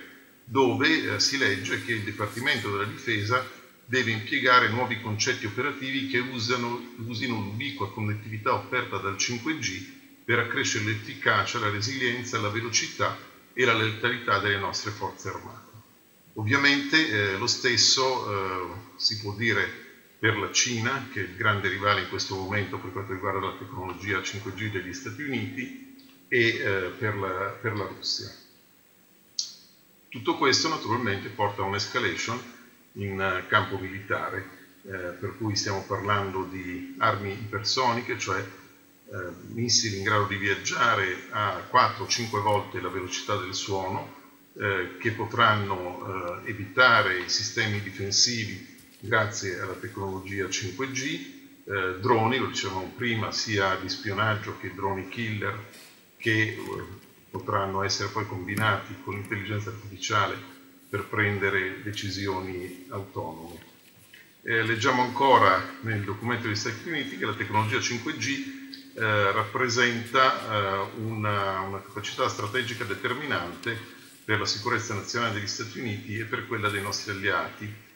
dove si legge che il Dipartimento della Difesa deve impiegare nuovi concetti operativi che usino l'ubiqua connettività offerta dal 5G per accrescere l'efficacia, la resilienza, la velocità e la letalità delle nostre forze armate. Ovviamente lo stesso si può dire per la Cina, che è il grande rivale in questo momento per quanto riguarda la tecnologia 5G degli Stati Uniti, e per la Russia. Tutto questo naturalmente porta a un'escalation in campo militare, per cui stiamo parlando di armi ipersoniche, cioè missili in grado di viaggiare a 4-5 volte la velocità del suono, che potranno evitare i sistemi difensivi grazie alla tecnologia 5G, droni, lo dicevamo prima, sia di spionaggio che droni killer, che potranno essere poi combinati con l'intelligenza artificiale per prendere decisioni autonome. Leggiamo ancora nel documento degli Stati Uniti che la tecnologia 5G rappresenta una capacità strategica determinante per la sicurezza nazionale degli Stati Uniti e per quella dei nostri alleati.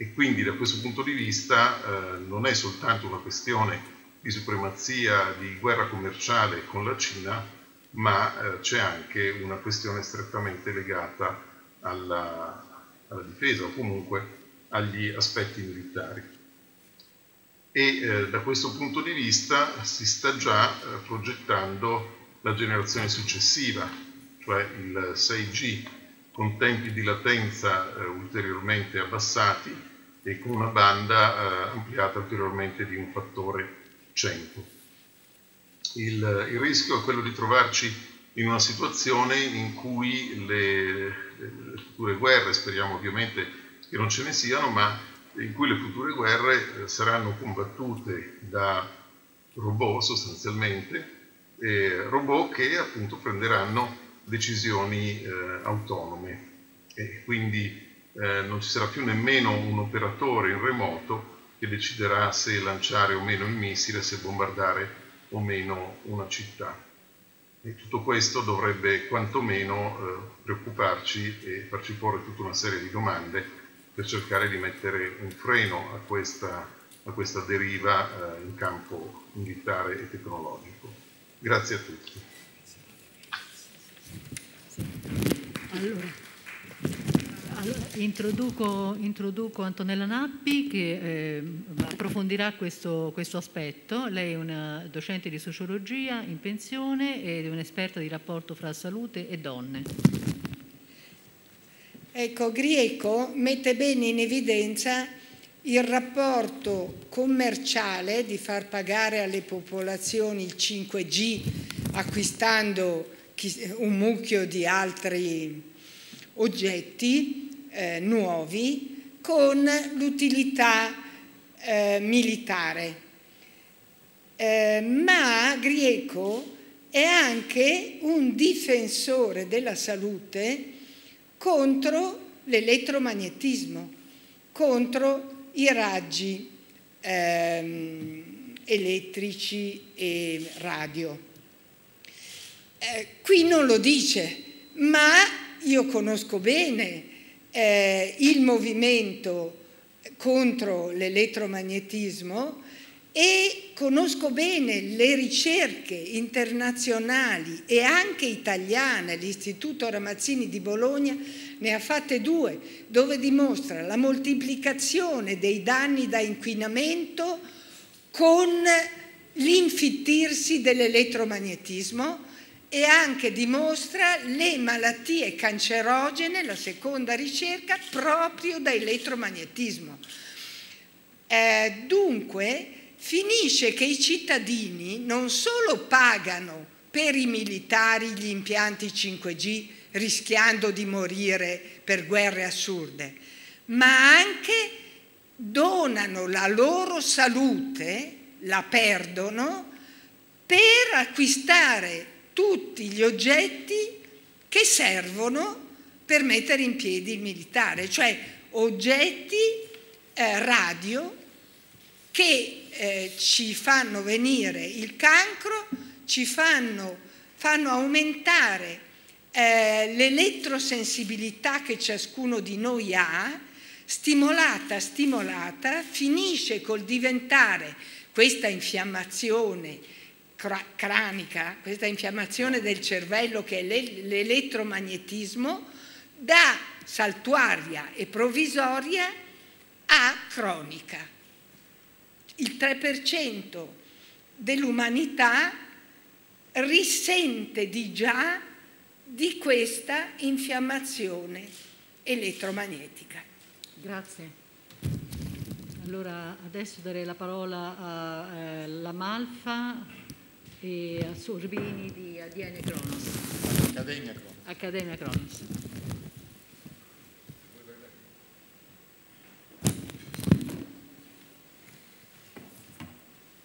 E quindi da questo punto di vista non è soltanto una questione di supremazia, di guerra commerciale con la Cina, ma c'è anche una questione strettamente legata alla difesa, o comunque agli aspetti militari. E da questo punto di vista si sta già progettando la generazione successiva, cioè il 6G, con tempi di latenza ulteriormente abbassati e con una banda ampliata ulteriormente di un fattore 100. Il rischio è quello di trovarci in una situazione in cui le future guerre, speriamo ovviamente che non ce ne siano, ma in cui le future guerre saranno combattute da robot sostanzialmente, robot che appunto prenderanno decisioni autonome, e quindi non ci sarà più nemmeno un operatore in remoto che deciderà se lanciare o meno il missile, se bombardare o meno una città, e tutto questo dovrebbe quantomeno preoccuparci e farci porre tutta una serie di domande per cercare di mettere un freno a questa deriva in campo militare e tecnologico. Grazie a tutti. Allora, introduco Antonella Nappi che approfondirà questo aspetto. Lei è una docente di sociologia in pensione ed è un'esperta di rapporto fra salute e donne. Ecco, Grieco mette bene in evidenza il rapporto commerciale di far pagare alle popolazioni il 5G acquistando un mucchio di altri oggetti nuovi con l'utilità militare. Ma Grieco è anche un difensore della salute contro l'elettromagnetismo, contro i raggi elettrici e radio. Qui non lo dice, ma io conosco bene il movimento contro l'elettromagnetismo e conosco bene le ricerche internazionali e anche italiane. L'Istituto Ramazzini di Bologna ne ha fatte due, dove dimostra la moltiplicazione dei danni da inquinamento con l'infittirsi dell'elettromagnetismo e anche dimostra le malattie cancerogene, la seconda ricerca, proprio da elettromagnetismo. Dunque, finisce che i cittadini non solo pagano per i militari gli impianti 5G rischiando di morire per guerre assurde, ma anche donano la loro salute, la perdono, per acquistare tutti gli oggetti che servono per mettere in piedi il militare, cioè oggetti radio che ci fanno venire il cancro, ci fanno aumentare l'elettrosensibilità che ciascuno di noi ha, stimolata, finisce col diventare questa infiammazione cranica, questa infiammazione del cervello che è l'elettromagnetismo, da saltuaria e provvisoria a cronica. Il 3% dell'umanità risente di già di questa infiammazione elettromagnetica. Grazie. Allora adesso darei la parola a La Malfa e a Sorbini di ADN Kronos. Accademia Kronos. Accademia Kronos.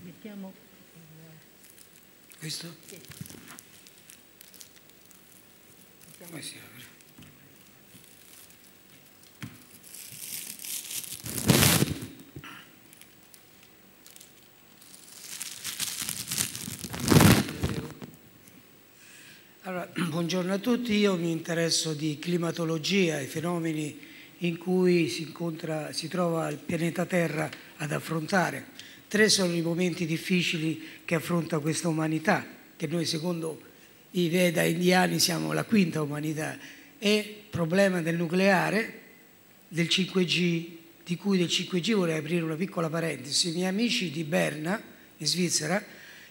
Mettiamo questo? Sì. Come si apre? Allora, buongiorno a tutti, io mi interesso di climatologia, i fenomeni in cui si trova il pianeta Terra ad affrontare. Tre sono i momenti difficili che affronta questa umanità, che noi secondo i Veda indiani siamo la quinta umanità, e il problema del nucleare, del 5G, di cui del 5G vorrei aprire una piccola parentesi. I miei amici di Berna, in Svizzera,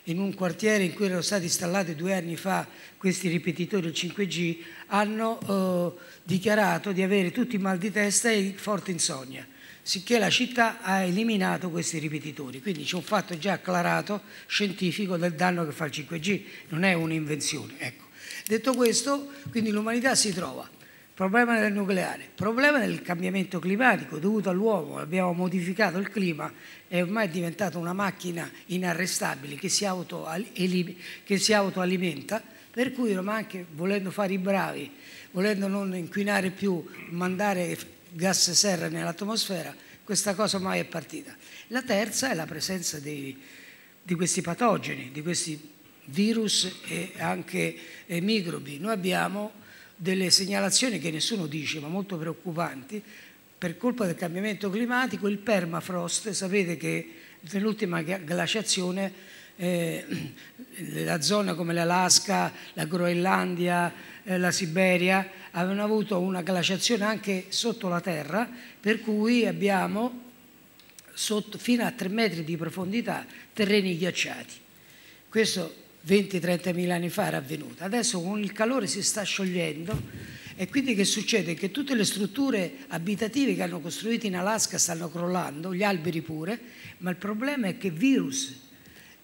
in un quartiere in cui erano stati installati 2 anni fa questi ripetitori del 5G, hanno dichiarato di avere tutti mal di testa e forte insonnia, sicché la città ha eliminato questi ripetitori. Quindi c'è un fatto già acclarato, scientifico, del danno che fa il 5G, non è un'invenzione. Ecco. Detto questo, quindi l'umanità si trova. Problema del nucleare, problema del cambiamento climatico dovuto all'uomo, abbiamo modificato il clima e ormai è diventata una macchina inarrestabile che si autoalimenta, per cui ormai anche volendo fare i bravi, volendo non inquinare più, mandare gas serra nell'atmosfera, questa cosa ormai è partita. La terza è la presenza di questi patogeni, di questi virus e anche microbi. Noi abbiamo delle segnalazioni che nessuno dice ma molto preoccupanti per colpa del cambiamento climatico. Il permafrost, sapete che nell'ultima glaciazione la zona come l'Alaska, la Groenlandia, la Siberia avevano avuto una glaciazione anche sotto la terra, per cui abbiamo fino a 3 metri di profondità terreni ghiacciati. Questo 20-30 mila anni fa era avvenuto, adesso con il calore si sta sciogliendo E quindi che succede? Che tutte le strutture abitative che hanno costruito in Alaska stanno crollando, gli alberi pure, ma il problema è che virus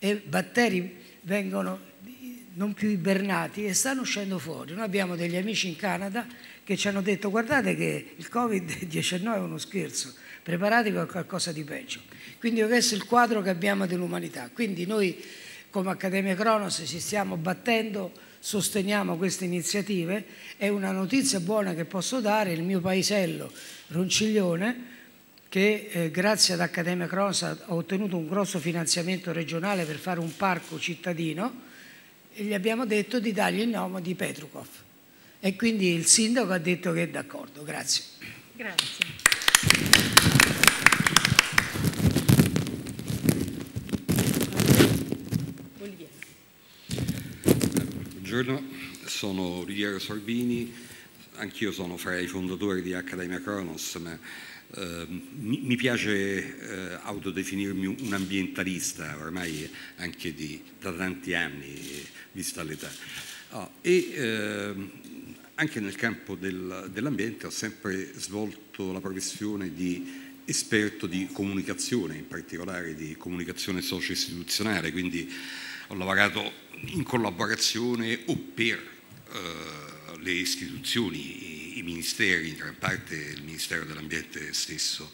e batteri vengono non più ibernati e stanno uscendo fuori. Noi abbiamo degli amici in Canada che ci hanno detto: guardate che il Covid-19 è uno scherzo, preparatevi a qualcosa di peggio. Quindi questo è il quadro che abbiamo dell'umanità. Quindi noi come Accademia Kronos ci stiamo battendo, sosteniamo queste iniziative. È una notizia buona che posso dare: il mio paesello Ronciglione, che grazie ad Accademia Kronos ha ottenuto un grosso finanziamento regionale per fare un parco cittadino, e gli abbiamo detto di dargli il nome di Petrukov, e quindi il sindaco ha detto che è d'accordo. Grazie. Grazie. Oliviero. Buongiorno, sono Oliviero Sorbini, anch'io sono fra i fondatori di Accademia Kronos, ma mi piace autodefinirmi un ambientalista ormai anche da tanti anni, vista l'età, anche nel campo dell'ambiente ho sempre svolto la professione di esperto di comunicazione, in particolare di comunicazione socio-istituzionale, quindi ho lavorato in collaborazione o per le istituzioni, i ministeri, in gran parte il Ministero dell'Ambiente stesso.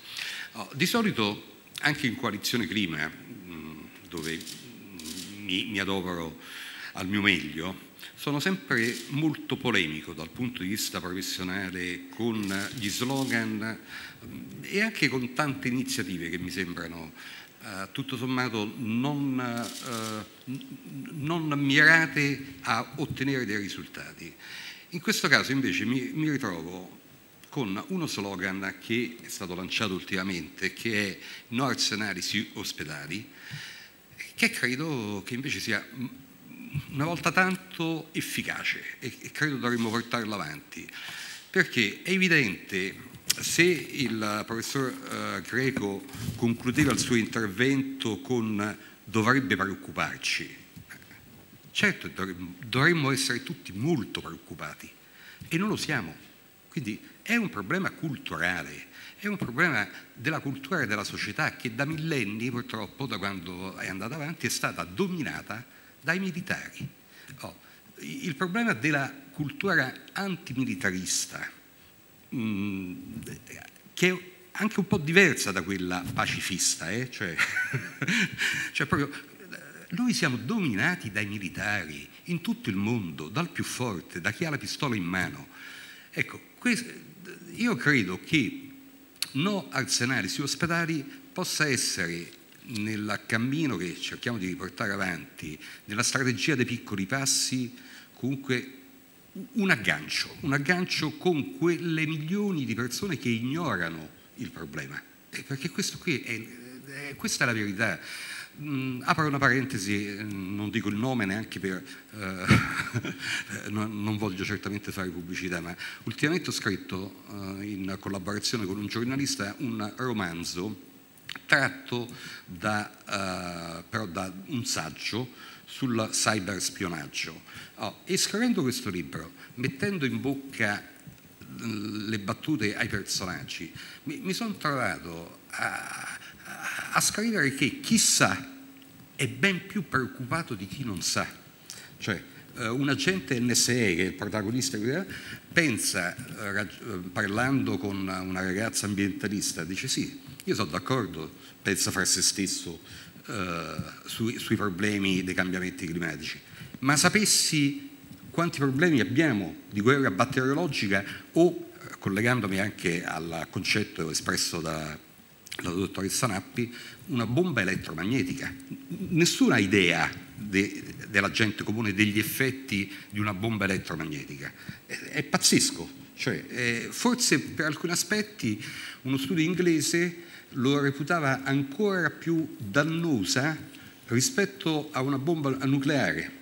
Di solito anche in coalizione clima, dove mi adopero al mio meglio, sono sempre molto polemico dal punto di vista professionale con gli slogan e anche con tante iniziative che mi sembrano tutto sommato non mirate a ottenere dei risultati. In questo caso invece mi ritrovo con uno slogan che è stato lanciato ultimamente, che è "no arsenali, sì ospedali", che credo che invece sia una volta tanto efficace e credo dovremmo portarlo avanti, perché è evidente, se il professor Greco concludeva il suo intervento con "dovrebbe preoccuparci", certo, dovremmo essere tutti molto preoccupati e non lo siamo. Quindi è un problema culturale, è un problema della cultura e della società che da millenni, purtroppo, da quando è andata avanti, è stata dominata dai militari. Il problema della cultura antimilitarista, che è anche un po' diversa da quella pacifista, cioè proprio... Noi siamo dominati dai militari in tutto il mondo, dal più forte, da chi ha la pistola in mano. Ecco, io credo che "no arsenali, sì ospedali" possa essere, nel cammino che cerchiamo di riportare avanti, nella strategia dei piccoli passi, comunque un aggancio con quelle milioni di persone che ignorano il problema. Perché questo qui questa è la verità. Apro una parentesi, non dico il nome neanche per... non voglio certamente fare pubblicità, ma ultimamente ho scritto, in collaborazione con un giornalista, un romanzo tratto però da un saggio sul cyberspionaggio. E scrivendo questo libro, mettendo in bocca le battute ai personaggi, mi sono trovato a scrivere che chi sa è ben più preoccupato di chi non sa. Cioè, un agente NSA, che è il protagonista, pensa, parlando con una ragazza ambientalista, dice: sì, io sono d'accordo, pensa fra se stesso sui problemi dei cambiamenti climatici, ma sapessi quanti problemi abbiamo di guerra batteriologica, o, collegandomi anche al concetto espresso la dottoressa Nappi, una bomba elettromagnetica. Nessuna idea della gente comune degli effetti di una bomba elettromagnetica. È pazzesco. Cioè, forse per alcuni aspetti uno studio inglese lo reputava ancora più dannosa rispetto a una bomba nucleare,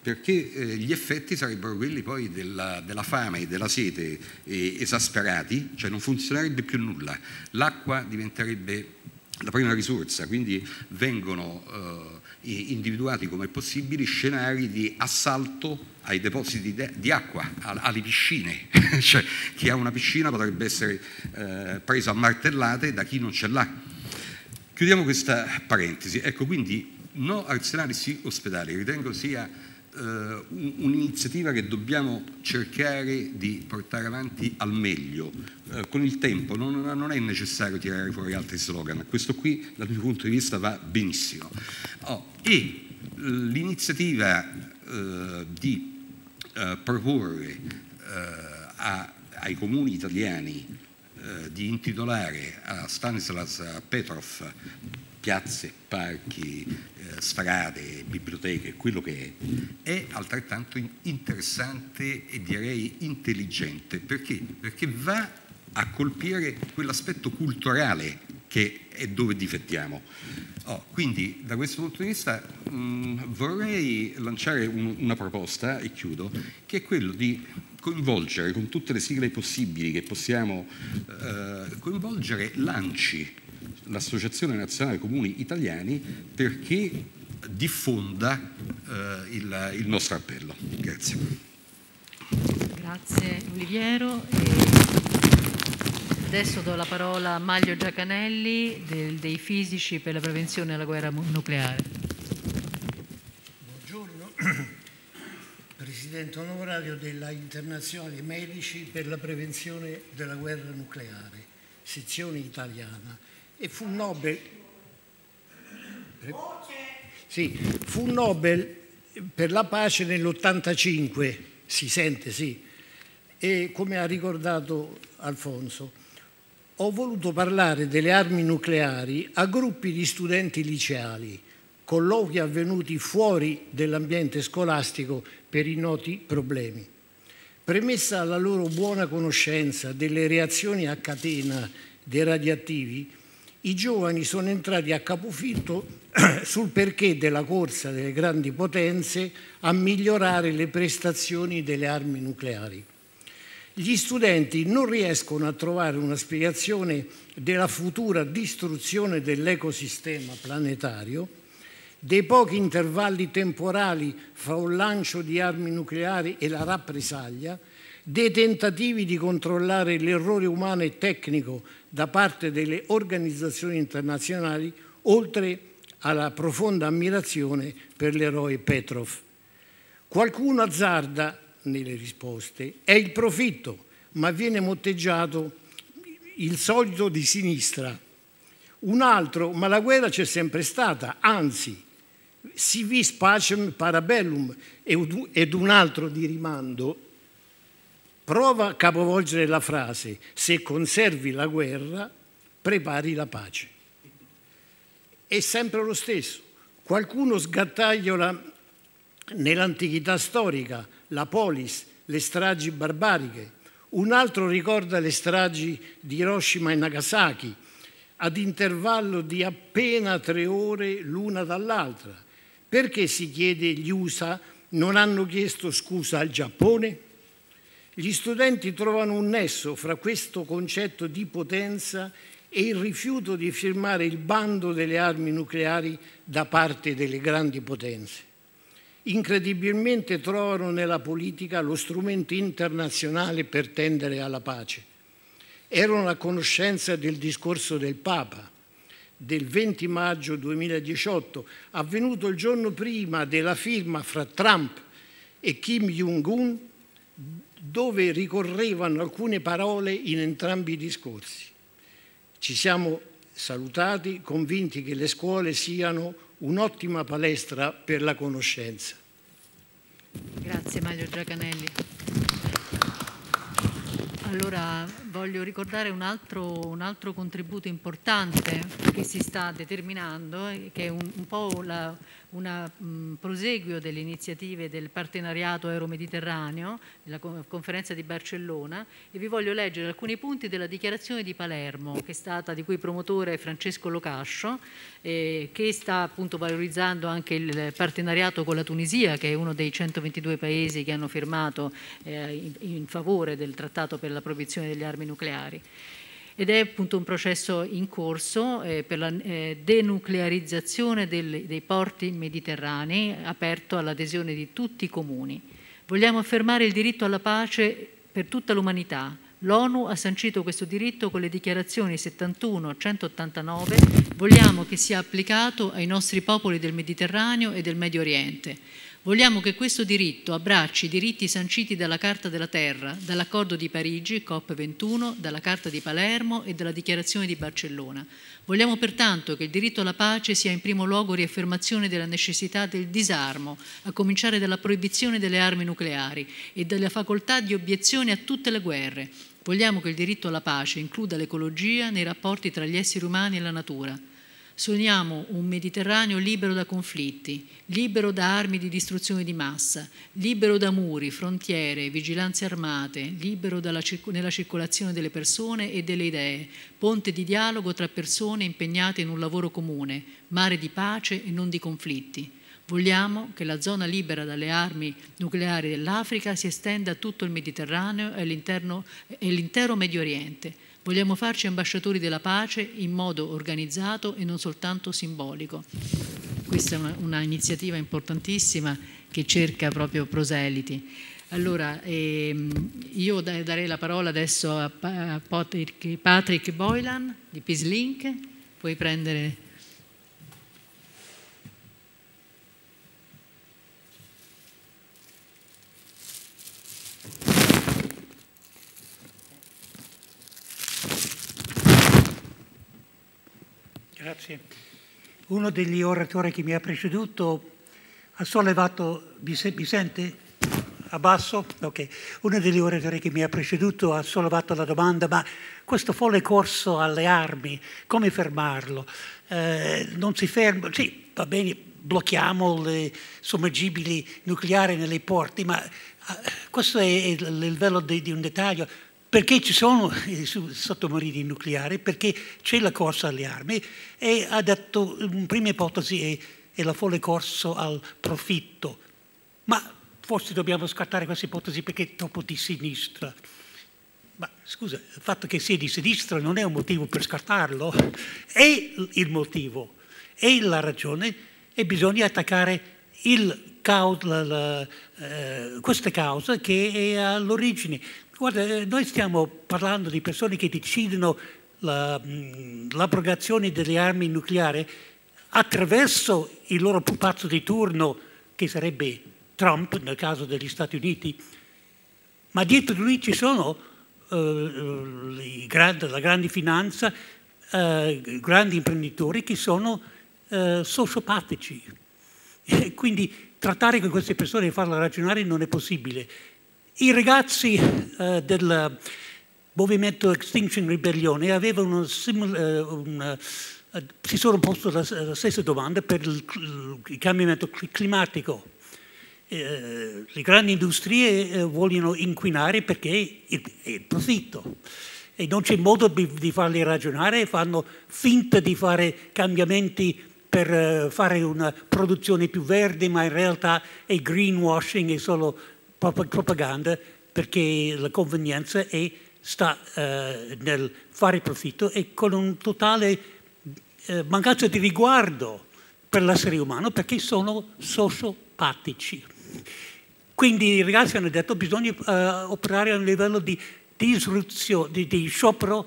perché gli effetti sarebbero quelli poi della fame e della sete esasperati, cioè non funzionerebbe più nulla, l'acqua diventerebbe la prima risorsa, quindi vengono individuati come possibili scenari di assalto ai depositi di acqua, alle piscine, cioè chi ha una piscina potrebbe essere preso a martellate da chi non ce l'ha. Chiudiamo questa parentesi, ecco, quindi no arsenali, sì ospedali, ritengo sia un'iniziativa che dobbiamo cercare di portare avanti al meglio, con il tempo non è necessario tirare fuori altri slogan, questo qui dal mio punto di vista va benissimo. E l'iniziativa di proporre ai comuni italiani di intitolare a Stanislav Petrov piazze, parchi, strade, biblioteche, quello che è altrettanto interessante e direi intelligente. Perché? Perché va a colpire quell'aspetto culturale che è dove difettiamo. Quindi da questo punto di vista vorrei lanciare una proposta, e chiudo, che è quello di coinvolgere con tutte le sigle possibili che possiamo, coinvolgere l'ANCI, l'Associazione Nazionale Comuni Italiani, perché diffonda il nostro appello. Grazie. Grazie Oliviero. Adesso do la parola a Mario Giacanelli dei Fisici per la Prevenzione alla Guerra Nucleare. Buongiorno, Presidente onorario della Internazionale Medici per la Prevenzione della Guerra Nucleare, sezione italiana, e fu Nobel per la pace nell'85, si sente, sì, e come ha ricordato Alfonso. Ho voluto parlare delle armi nucleari a gruppi di studenti liceali, colloqui avvenuti fuori dell'ambiente scolastico per i noti problemi. Premessa alla loro buona conoscenza delle reazioni a catena dei radioattivi, i giovani sono entrati a capofitto sul perché della corsa delle grandi potenze a migliorare le prestazioni delle armi nucleari. Gli studenti non riescono a trovare una spiegazione della futura distruzione dell'ecosistema planetario, dei pochi intervalli temporali fra un lancio di armi nucleari e la rappresaglia, dei tentativi di controllare l'errore umano e tecnico da parte delle organizzazioni internazionali, oltre alla profonda ammirazione per l'eroe Petrov. Qualcuno azzarda nelle risposte, è il profitto, ma viene motteggiato il solito di sinistra. Un altro, ma la guerra c'è sempre stata, anzi, si vis pacem para bellum, ed un altro di rimando prova a capovolgere la frase: se conservi la guerra, prepari la pace. È sempre lo stesso, qualcuno sgattagliola nell'antichità storica, la polis, le stragi barbariche, un altro ricorda le stragi di Hiroshima e Nagasaki, ad intervallo di appena 3 ore l'una dall'altra. Perché, si chiede, gli USA non hanno chiesto scusa al Giappone? Gli studenti trovano un nesso fra questo concetto di potenza e il rifiuto di firmare il bando delle armi nucleari da parte delle grandi potenze. Incredibilmente trovano nella politica lo strumento internazionale per tendere alla pace. Erano a conoscenza del discorso del Papa del 20 maggio 2018, avvenuto il giorno prima della firma fra Trump e Kim Jong-un, dove ricorrevano alcune parole in entrambi i discorsi. Ci siamo salutati, convinti che le scuole siano un'ottima palestra per la conoscenza. Grazie Mario Giacanelli. Allora voglio ricordare un altro contributo importante che si sta determinando, che è un proseguio delle iniziative del partenariato euromediterraneo, della conferenza di Barcellona, e vi voglio leggere alcuni punti della dichiarazione di Palermo, che è stata, di cui promotore è Francesco Locascio, che sta appunto valorizzando anche il partenariato con la Tunisia, che è uno dei 122 paesi che hanno firmato in favore del trattato per la proibizione delle armi nucleari. Ed è appunto un processo in corso per la denuclearizzazione dei porti mediterranei, aperto all'adesione di tutti i comuni. Vogliamo affermare il diritto alla pace per tutta l'umanità. L'ONU ha sancito questo diritto con le dichiarazioni 71 a 189. Vogliamo che sia applicato ai nostri popoli del Mediterraneo e del Medio Oriente. Vogliamo che questo diritto abbracci i diritti sanciti dalla Carta della Terra, dall'Accordo di Parigi, COP21, dalla Carta di Palermo e dalla Dichiarazione di Barcellona. Vogliamo pertanto che il diritto alla pace sia in primo luogo riaffermazione della necessità del disarmo, a cominciare dalla proibizione delle armi nucleari e della facoltà di obiezione a tutte le guerre. Vogliamo che il diritto alla pace includa l'ecologia nei rapporti tra gli esseri umani e la natura. Sogniamo un Mediterraneo libero da conflitti, libero da armi di distruzione di massa, libero da muri, frontiere, vigilanze armate, libero nella circolazione delle persone e delle idee, ponte di dialogo tra persone impegnate in un lavoro comune, mare di pace e non di conflitti. Vogliamo che la zona libera dalle armi nucleari dell'Africa si estenda a tutto il Mediterraneo e l'intero Medio Oriente. Vogliamo farci ambasciatori della pace in modo organizzato e non soltanto simbolico. Questa è una iniziativa importantissima che cerca proprio proseliti. Allora, io darei la parola adesso a Patrick Boylan di PeaceLink. Puoi prendere... Grazie. Uno degli oratori che mi ha preceduto ha sollevato, mi sente? Abbasso? Ok. Uno degli oratori che mi ha preceduto ha sollevato la domanda: ma questo folle corso alle armi, come fermarlo? Non si ferma, sì, va bene, blocchiamo le sommergibili nucleari nei porti, ma questo è il livello di un dettaglio. Perché ci sono i sottomarini nucleari, perché c'è la corsa alle armi, e ha detto, una prima ipotesi è la folle corsa al profitto, ma forse dobbiamo scartare questa ipotesi perché è troppo di sinistra. Ma scusa, il fatto che sia di sinistra non è un motivo per scartarlo, è il motivo, è la ragione, e bisogna attaccare questa causa che è all'origine. Guarda, noi stiamo parlando di persone che decidono l'abrogazione delle armi nucleari attraverso il loro pupazzo di turno, che sarebbe Trump nel caso degli Stati Uniti, ma dietro di lui ci sono la grande finanza, grandi imprenditori che sono sociopatici. Quindi trattare con queste persone e farle ragionare non è possibile. I ragazzi del movimento Extinction Rebellion avevano si sono posti la stessa domanda per il cambiamento climatico. Le grandi industrie vogliono inquinare perché è profitto e non c'è modo di farli ragionare, fanno finta di fare cambiamenti per fare una produzione più verde, ma in realtà è greenwashing, è solo propaganda, perché la convenienza sta nel fare profitto, e con un totale mancanza di riguardo per l'essere umano, perché sono sociopatici. Quindi i ragazzi hanno detto che bisogna operare a un livello di disruzione, di sciopero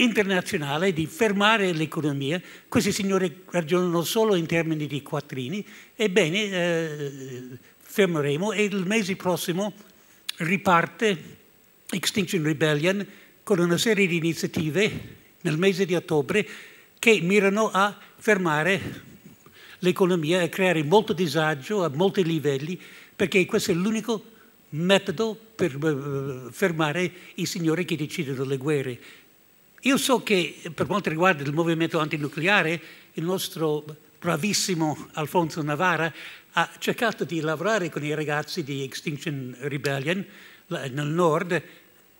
internazionale, di fermare l'economia. Questi signori ragionano solo in termini di quattrini. Ebbene, fermeremo, e il mese prossimo riparte Extinction Rebellion con una serie di iniziative nel mese di ottobre che mirano a fermare l'economia e creare molto disagio a molti livelli, perché questo è l'unico metodo per fermare i signori che decidono le guerre. Io so che per quanto riguarda il movimento antinucleare, il nostro bravissimo Alfonso Navarra ha cercato di lavorare con i ragazzi di Extinction Rebellion nel nord.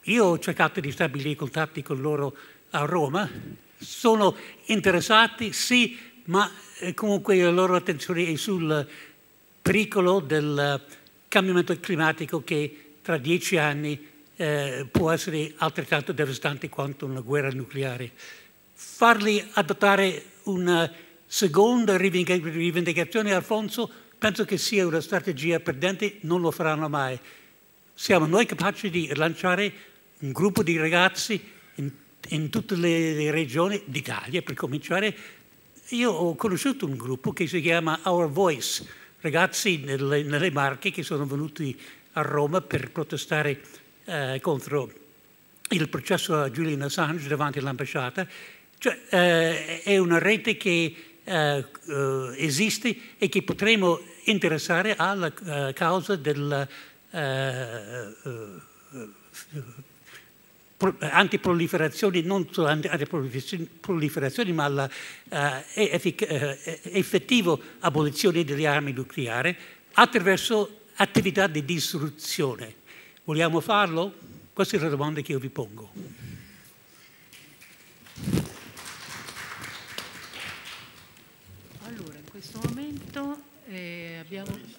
Io ho cercato di stabilire contatti con loro a Roma. Sono interessati, sì, ma comunque la loro attenzione è sul pericolo del cambiamento climatico, che tra 10 anni può essere altrettanto devastante quanto una guerra nucleare. Farli adottare una seconda rivendicazione, Alfonso, Penso che sia una strategia perdente, non lo faranno mai. Siamo noi capaci di lanciare un gruppo di ragazzi in tutte le regioni d'Italia, per cominciare. Io ho conosciuto un gruppo che si chiama Our Voice, ragazzi nelle Marche che sono venuti a Roma per protestare contro il processo a Julian Assange davanti all'ambasciata. Cioè, è una rete che esiste e che potremo interessare alla causa del antiproliferazione, non solo antiproliferazione, ma la effettiva abolizione delle armi nucleari attraverso attività di distruzione. Vogliamo farlo? Questa è la domanda che io vi pongo. Allora, in questo momento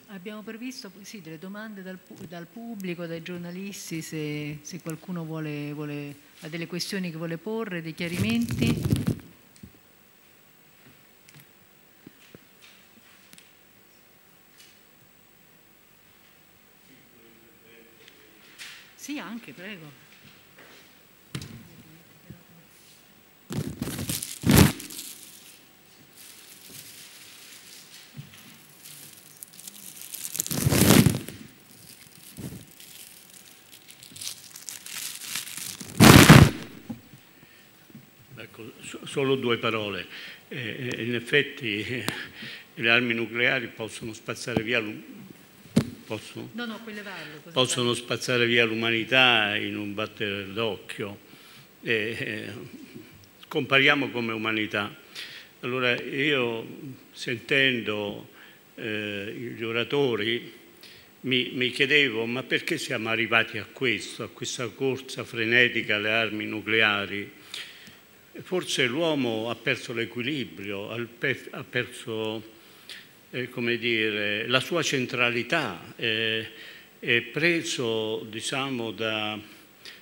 abbiamo previsto sì, delle domande dal pubblico, dai giornalisti, se qualcuno ha delle questioni che vuole porre, dei chiarimenti. Sì, anche, prego. Solo due parole. In effetti le armi nucleari possono spazzare via possono spazzare via l'umanità in un batter d'occhio. Compariamo come umanità. Allora io, sentendo gli oratori, mi chiedevo ma perché siamo arrivati a questo, a questa corsa frenetica alle armi nucleari? Forse l'uomo ha perso l'equilibrio, ha perso come dire, la sua centralità, è preso diciamo, da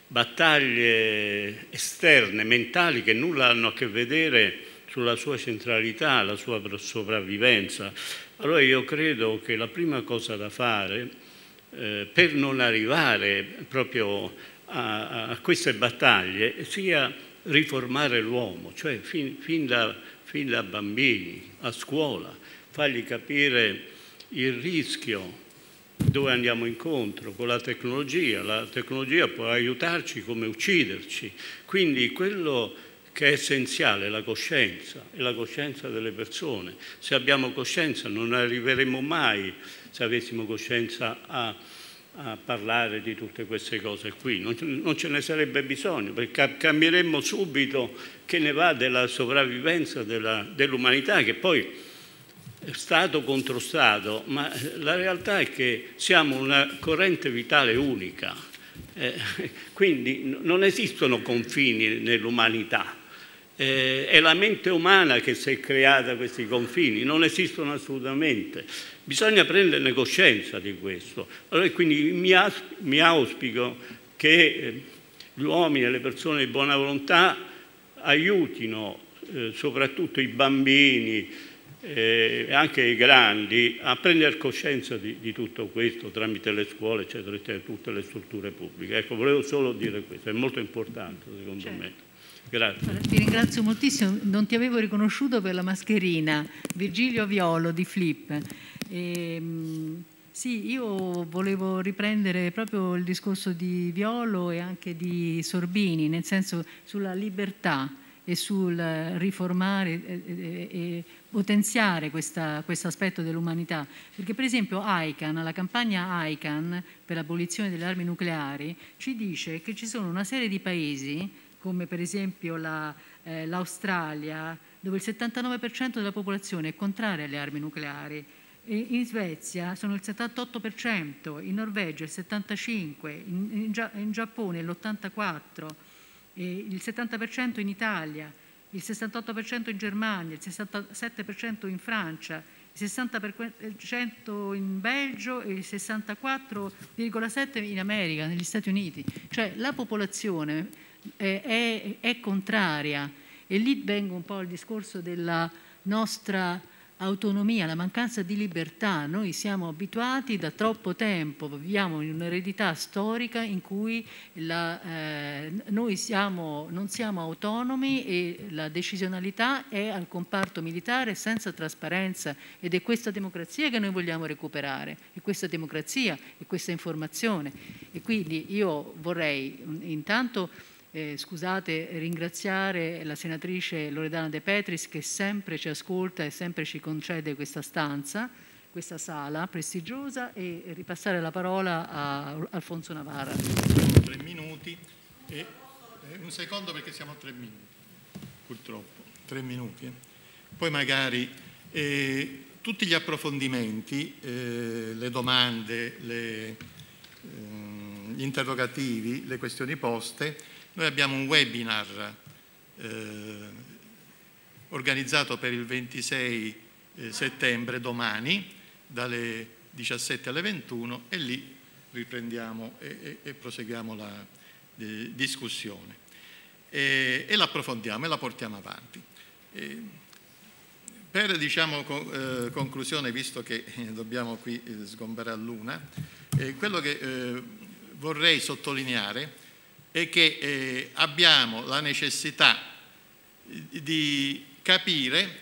battaglie esterne, mentali, che nulla hanno a che vedere sulla sua centralità, la sua sopravvivenza. Allora io credo che la prima cosa da fare, per non arrivare proprio a queste battaglie, sia riformare l'uomo, cioè fin da bambini, a scuola, fargli capire il rischio, dove andiamo incontro con la tecnologia. La tecnologia può aiutarci come ucciderci, quindi quello che è essenziale è la coscienza delle persone. Se abbiamo coscienza non arriveremo mai, se avessimo coscienza, a parlare di tutte queste cose qui. Non ce ne sarebbe bisogno, perché cambieremmo subito che ne va della sopravvivenza dell'umanità, che poi è Stato contro Stato, ma la realtà è che siamo una corrente vitale unica, quindi non esistono confini nell'umanità. È la mente umana che si è creata questi confini, non esistono assolutamente. Bisogna prenderne coscienza di questo. Allora, quindi mi auspico che gli uomini e le persone di buona volontà aiutino soprattutto i bambini e anche i grandi a prendere coscienza di tutto questo tramite le scuole, eccetera, eccetera, tutte le strutture pubbliche. Ecco, volevo solo dire questo, è molto importante secondo me. Grazie. Ti ringrazio moltissimo, non ti avevo riconosciuto per la mascherina. Virgilio Violo di Flip. Sì, io volevo riprendere proprio il discorso di Violo e anche di Sorbini, nel senso sulla libertà e sul riformare e potenziare questo aspetto dell'umanità. Perché per esempio ICAN, la campagna ICAN per l'abolizione delle armi nucleari, ci dice che ci sono una serie di paesi come per esempio l'Australia, dove il 79% della popolazione è contraria alle armi nucleari, in Svezia sono il 78%, in Norvegia il 75%, in Giappone l'84%, il 70% in Italia, il 68% in Germania, il 67% in Francia, il 60% in Belgio e il 64,7% in America, negli Stati Uniti. Cioè la popolazione è contraria, e lì vengo un po' al discorso della nostra autonomia, la mancanza di libertà. Noi siamo abituati da troppo tempo, viviamo in un'eredità storica in cui non siamo autonomi e la decisionalità è al comparto militare senza trasparenza, ed è questa democrazia che noi vogliamo recuperare, è questa democrazia, è questa informazione. E quindi io vorrei intanto ringraziare la senatrice Loredana De Petris, che sempre ci ascolta e sempre ci concede questa stanza, questa sala prestigiosa, e ripassare la parola a Alfonso Navarra. Siamo 3 minuti e un secondo, perché siamo a 3 minuti, purtroppo, 3 minuti. Poi magari tutti gli approfondimenti, le domande, gli interrogativi, le questioni poste. Noi abbiamo un webinar organizzato per il 26 settembre, domani, dalle 17 alle 21, e lì riprendiamo e proseguiamo la discussione e la approfondiamo e la portiamo avanti. Per conclusione, visto che dobbiamo qui sgomberare l'una, quello che vorrei sottolineare è che abbiamo la necessità di capire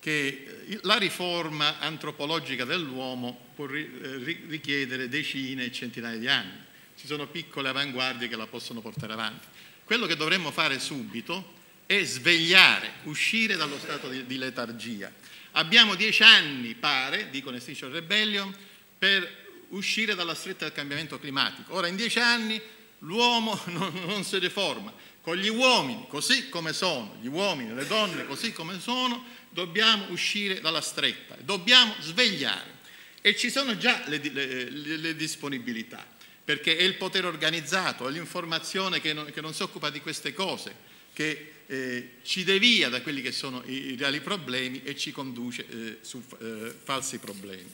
che la riforma antropologica dell'uomo può richiedere decine e centinaia di anni. Ci sono piccole avanguardie che la possono portare avanti. Quello che dovremmo fare subito è svegliare, uscire dallo stato di letargia. Abbiamo 10 anni, pare, dicono Extinction Rebellion, per uscire dalla stretta del cambiamento climatico. Ora, in 10 anni... l'uomo non si riforma. Con gli uomini così come sono, gli uomini e le donne così come sono, dobbiamo uscire dalla stretta, dobbiamo svegliare. E ci sono già le disponibilità, perché è il potere organizzato, è l'informazione che non si occupa di queste cose, che ci devia da quelli che sono i reali problemi e ci conduce su falsi problemi.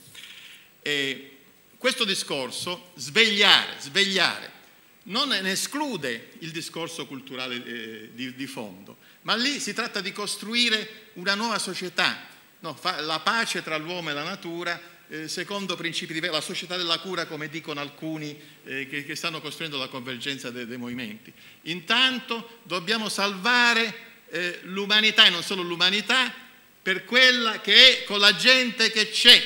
E questo discorso, svegliare, non esclude il discorso culturale di fondo, ma lì si tratta di costruire una nuova società, la pace tra l'uomo e la natura, secondo principi diversi, la società della cura, come dicono alcuni che stanno costruendo la convergenza dei movimenti. Intanto dobbiamo salvare l'umanità, e non solo l'umanità, per quella che è, con la gente che c'è.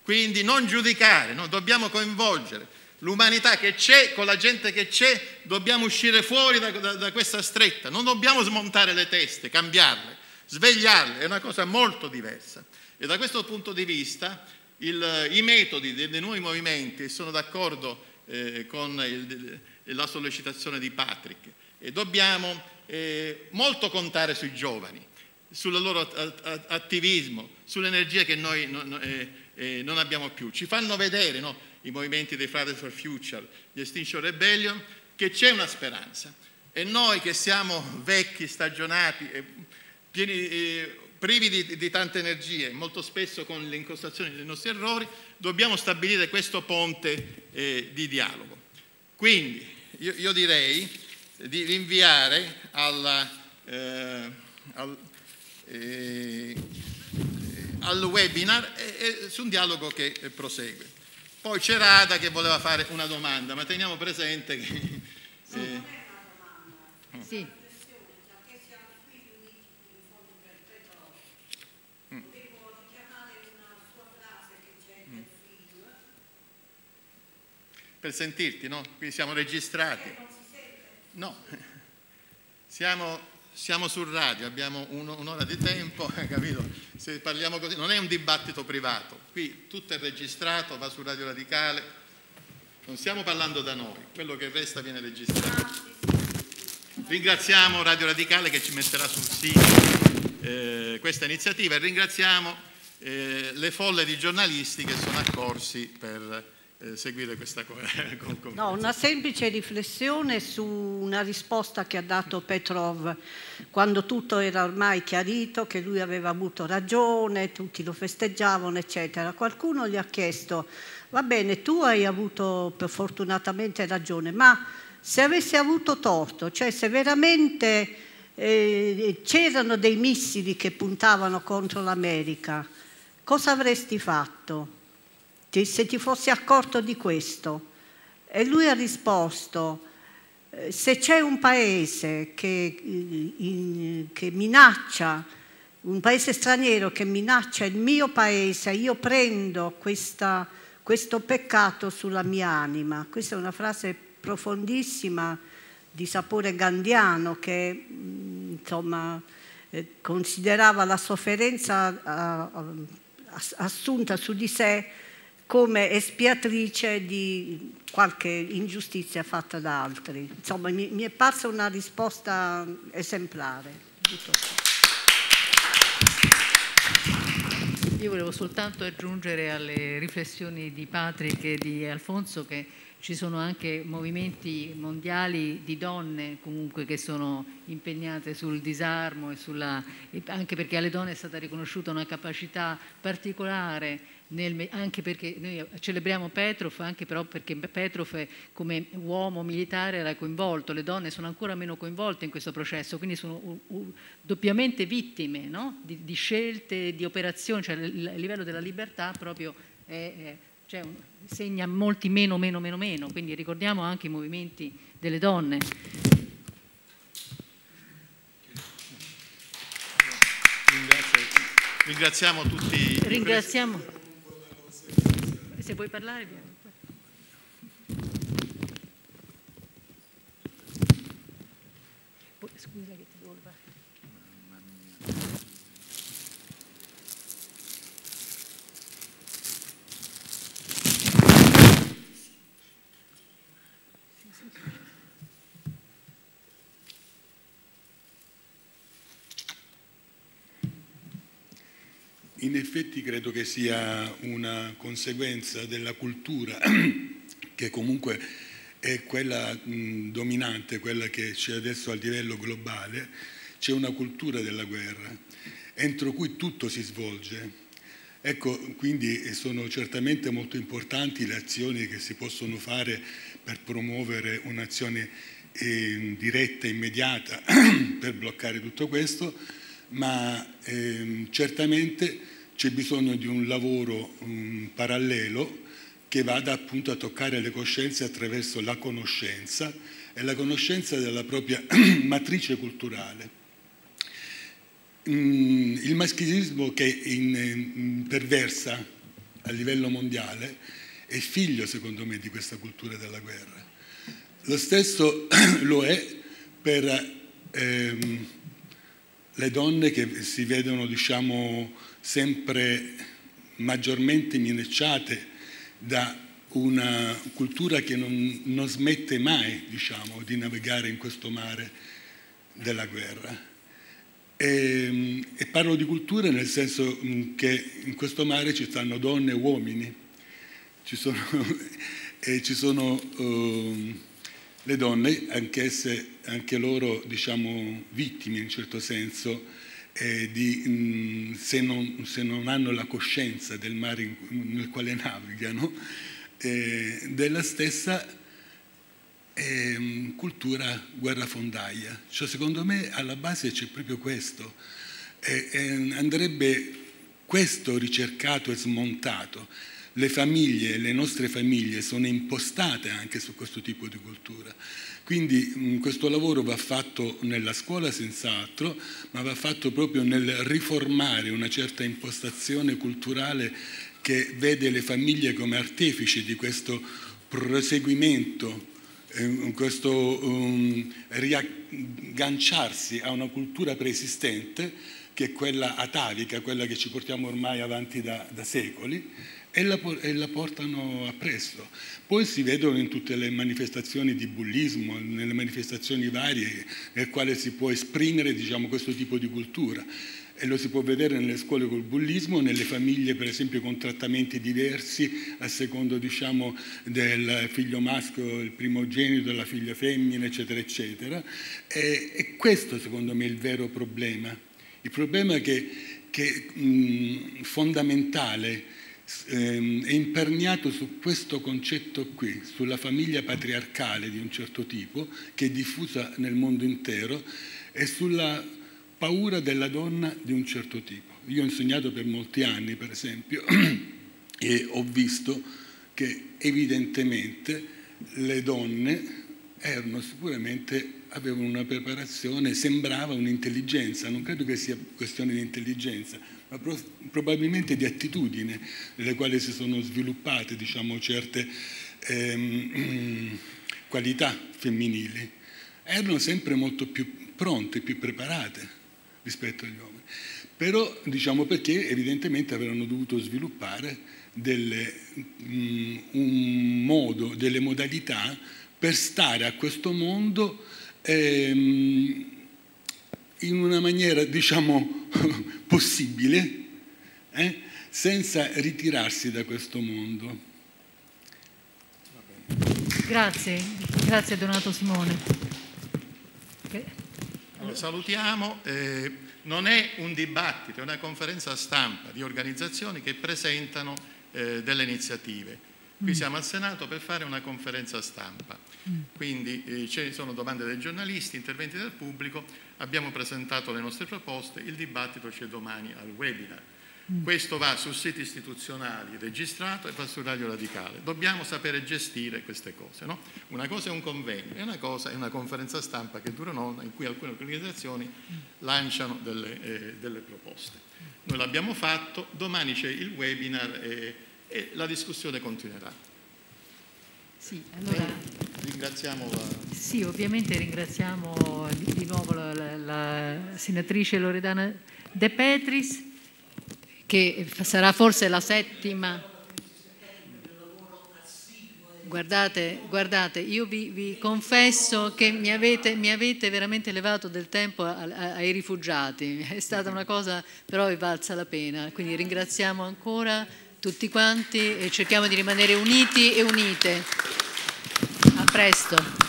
Quindi non giudicare, dobbiamo coinvolgere. L'umanità che c'è, con la gente che c'è, dobbiamo uscire fuori da questa stretta. Non dobbiamo smontare le teste, cambiarle, svegliarle, è una cosa molto diversa. E da questo punto di vista i metodi dei nuovi movimenti, sono d'accordo con la sollecitazione di Patrick, e dobbiamo molto contare sui giovani, sul loro attivismo, sull'energia che noi non abbiamo più. Ci fanno vedere, i movimenti dei Fridays for Future, gli Extinction Rebellion, che c'è una speranza. E noi che siamo vecchi, stagionati, privi di tante energie, molto spesso con le incrostazioni dei nostri errori, dobbiamo stabilire questo ponte di dialogo. Quindi io direi di rinviare al webinar su un dialogo che prosegue. Poi c'era Ada che voleva fare una domanda, ma teniamo presente che... No, non è una domanda, sì. È una riflessione, perché siamo qui riuniti in fondo per Petrov. Volevo richiamare una sua frase che c'è nel film. Per sentirti, no? Qui siamo registrati. Non si sente? No. Siamo sul radio, abbiamo un'ora di tempo, capito? Se parliamo così, non è un dibattito privato, qui tutto è registrato, va su Radio Radicale, non stiamo parlando da noi, quello che resta viene registrato. Ringraziamo Radio Radicale che ci metterà sul sito questa iniziativa, e ringraziamo le folle di giornalisti che sono accorsi per... seguire questa concorrenza. No, una semplice riflessione su una risposta che ha dato Petrov quando tutto era ormai chiarito, che lui aveva avuto ragione, tutti lo festeggiavano, eccetera. Qualcuno gli ha chiesto: va bene, tu hai avuto fortunatamente ragione, ma se avessi avuto torto, cioè se veramente c'erano dei missili che puntavano contro l'America, Cosa avresti fatto se ti fossi accorto di questo? E lui ha risposto: se c'è un paese che minaccia, un paese straniero che minaccia il mio paese, io prendo questo peccato sulla mia anima. Questa è una frase profondissima, di sapore gandhiano, che insomma considerava la sofferenza assunta su di sé come espiatrice di qualche ingiustizia fatta da altri. Insomma, mi è parsa una risposta esemplare. Io volevo soltanto aggiungere alle riflessioni di Patrick e di Alfonso che ci sono anche movimenti mondiali di donne comunque che sono impegnate sul disarmo e anche perché alle donne è stata riconosciuta una capacità particolare, anche perché noi celebriamo Petrov, anche però perché Petrov come uomo militare era coinvolto, le donne sono ancora meno coinvolte in questo processo, quindi sono doppiamente vittime, no? di scelte, di operazioni, cioè il livello della libertà proprio cioè, segna molti meno, quindi ricordiamo anche i movimenti delle donne. Ringraziamo tutti. Ringraziamo. Se vuoi parlare. Scusa che ti devo fare. In effetti credo che sia una conseguenza della cultura che comunque è quella dominante, quella che c'è adesso a livello globale. C'è una cultura della guerra entro cui tutto si svolge. Ecco, quindi sono certamente molto importanti le azioni che si possono fare per promuovere un'azione diretta, immediata, per bloccare tutto questo, ma certamente c'è bisogno di un lavoro parallelo che vada appunto a toccare le coscienze attraverso la conoscenza e la conoscenza della propria matrice culturale. Il maschilismo che perversa a livello mondiale è figlio, secondo me, di questa cultura della guerra. Lo stesso lo è per le donne che si vedono, diciamo, sempre maggiormente minacciate da una cultura che non smette mai, diciamo, di navigare in questo mare della guerra. E parlo di cultura nel senso che in questo mare ci stanno donne e uomini, le donne, anche loro, diciamo, vittime in un certo senso, se non hanno la coscienza del mare nel quale navigano, della stessa cultura guerrafondaia. Cioè, secondo me alla base c'è proprio questo. Andrebbe questo ricercato e smontato. Le famiglie, le nostre famiglie sono impostate anche su questo tipo di cultura. Quindi questo lavoro va fatto nella scuola senz'altro, ma va fatto proprio nel riformare una certa impostazione culturale che vede le famiglie come artefici di questo proseguimento, questo riagganciarsi a una cultura preesistente che è quella atavica, quella che ci portiamo ormai avanti da secoli, e la portano appresso. Poi si vedono in tutte le manifestazioni di bullismo, nelle manifestazioni varie nel quale si può esprimere, diciamo, questo tipo di cultura, e lo si può vedere nelle scuole col bullismo, nelle famiglie per esempio con trattamenti diversi a secondo, diciamo, del figlio maschio, il primogenito, della figlia femmina, eccetera eccetera. E questo secondo me è il vero problema. Il problema che fondamentale è imperniato su questo concetto qui, sulla famiglia patriarcale di un certo tipo che è diffusa nel mondo intero, e sulla paura della donna di un certo tipo. Io ho insegnato per molti anni, per esempio, e ho visto che evidentemente le donne erano sicuramente, avevano una preparazione, sembrava un'intelligenza, non credo che sia questione di intelligenza, ma probabilmente di attitudine, nelle quali si sono sviluppate, diciamo, certe qualità femminili. Erano sempre molto più pronte, più preparate rispetto agli uomini, però, diciamo, perché evidentemente avevano dovuto sviluppare un modo, delle modalità per stare a questo mondo in una maniera, diciamo, possibile, senza ritirarsi da questo mondo. Grazie, grazie Donato Simone. Allora, salutiamo. Non è un dibattito, è una conferenza stampa di organizzazioni che presentano delle iniziative. Qui siamo al Senato per fare una conferenza stampa, quindi ci sono domande dei giornalisti, interventi del pubblico, abbiamo presentato le nostre proposte, il dibattito c'è domani al webinar. Questo va su siti istituzionali registrato e va su Radio Radicale. Dobbiamo sapere gestire queste cose, no? Una cosa è un convegno e una cosa è una conferenza stampa che dura un'ora, in cui alcune organizzazioni lanciano delle proposte. Noi l'abbiamo fatto, domani c'è il webinar e la discussione continuerà. Sì, allora, ringraziamo sì, ovviamente ringraziamo di nuovo la senatrice Loredana De Petris, che sarà forse la settima. Guardate, guardate, io vi confesso che mi avete veramente levato del tempo ai rifugiati, è stata una cosa, però è valsa la pena, quindi ringraziamo ancora tutti quanti e cerchiamo di rimanere uniti e unite. A presto.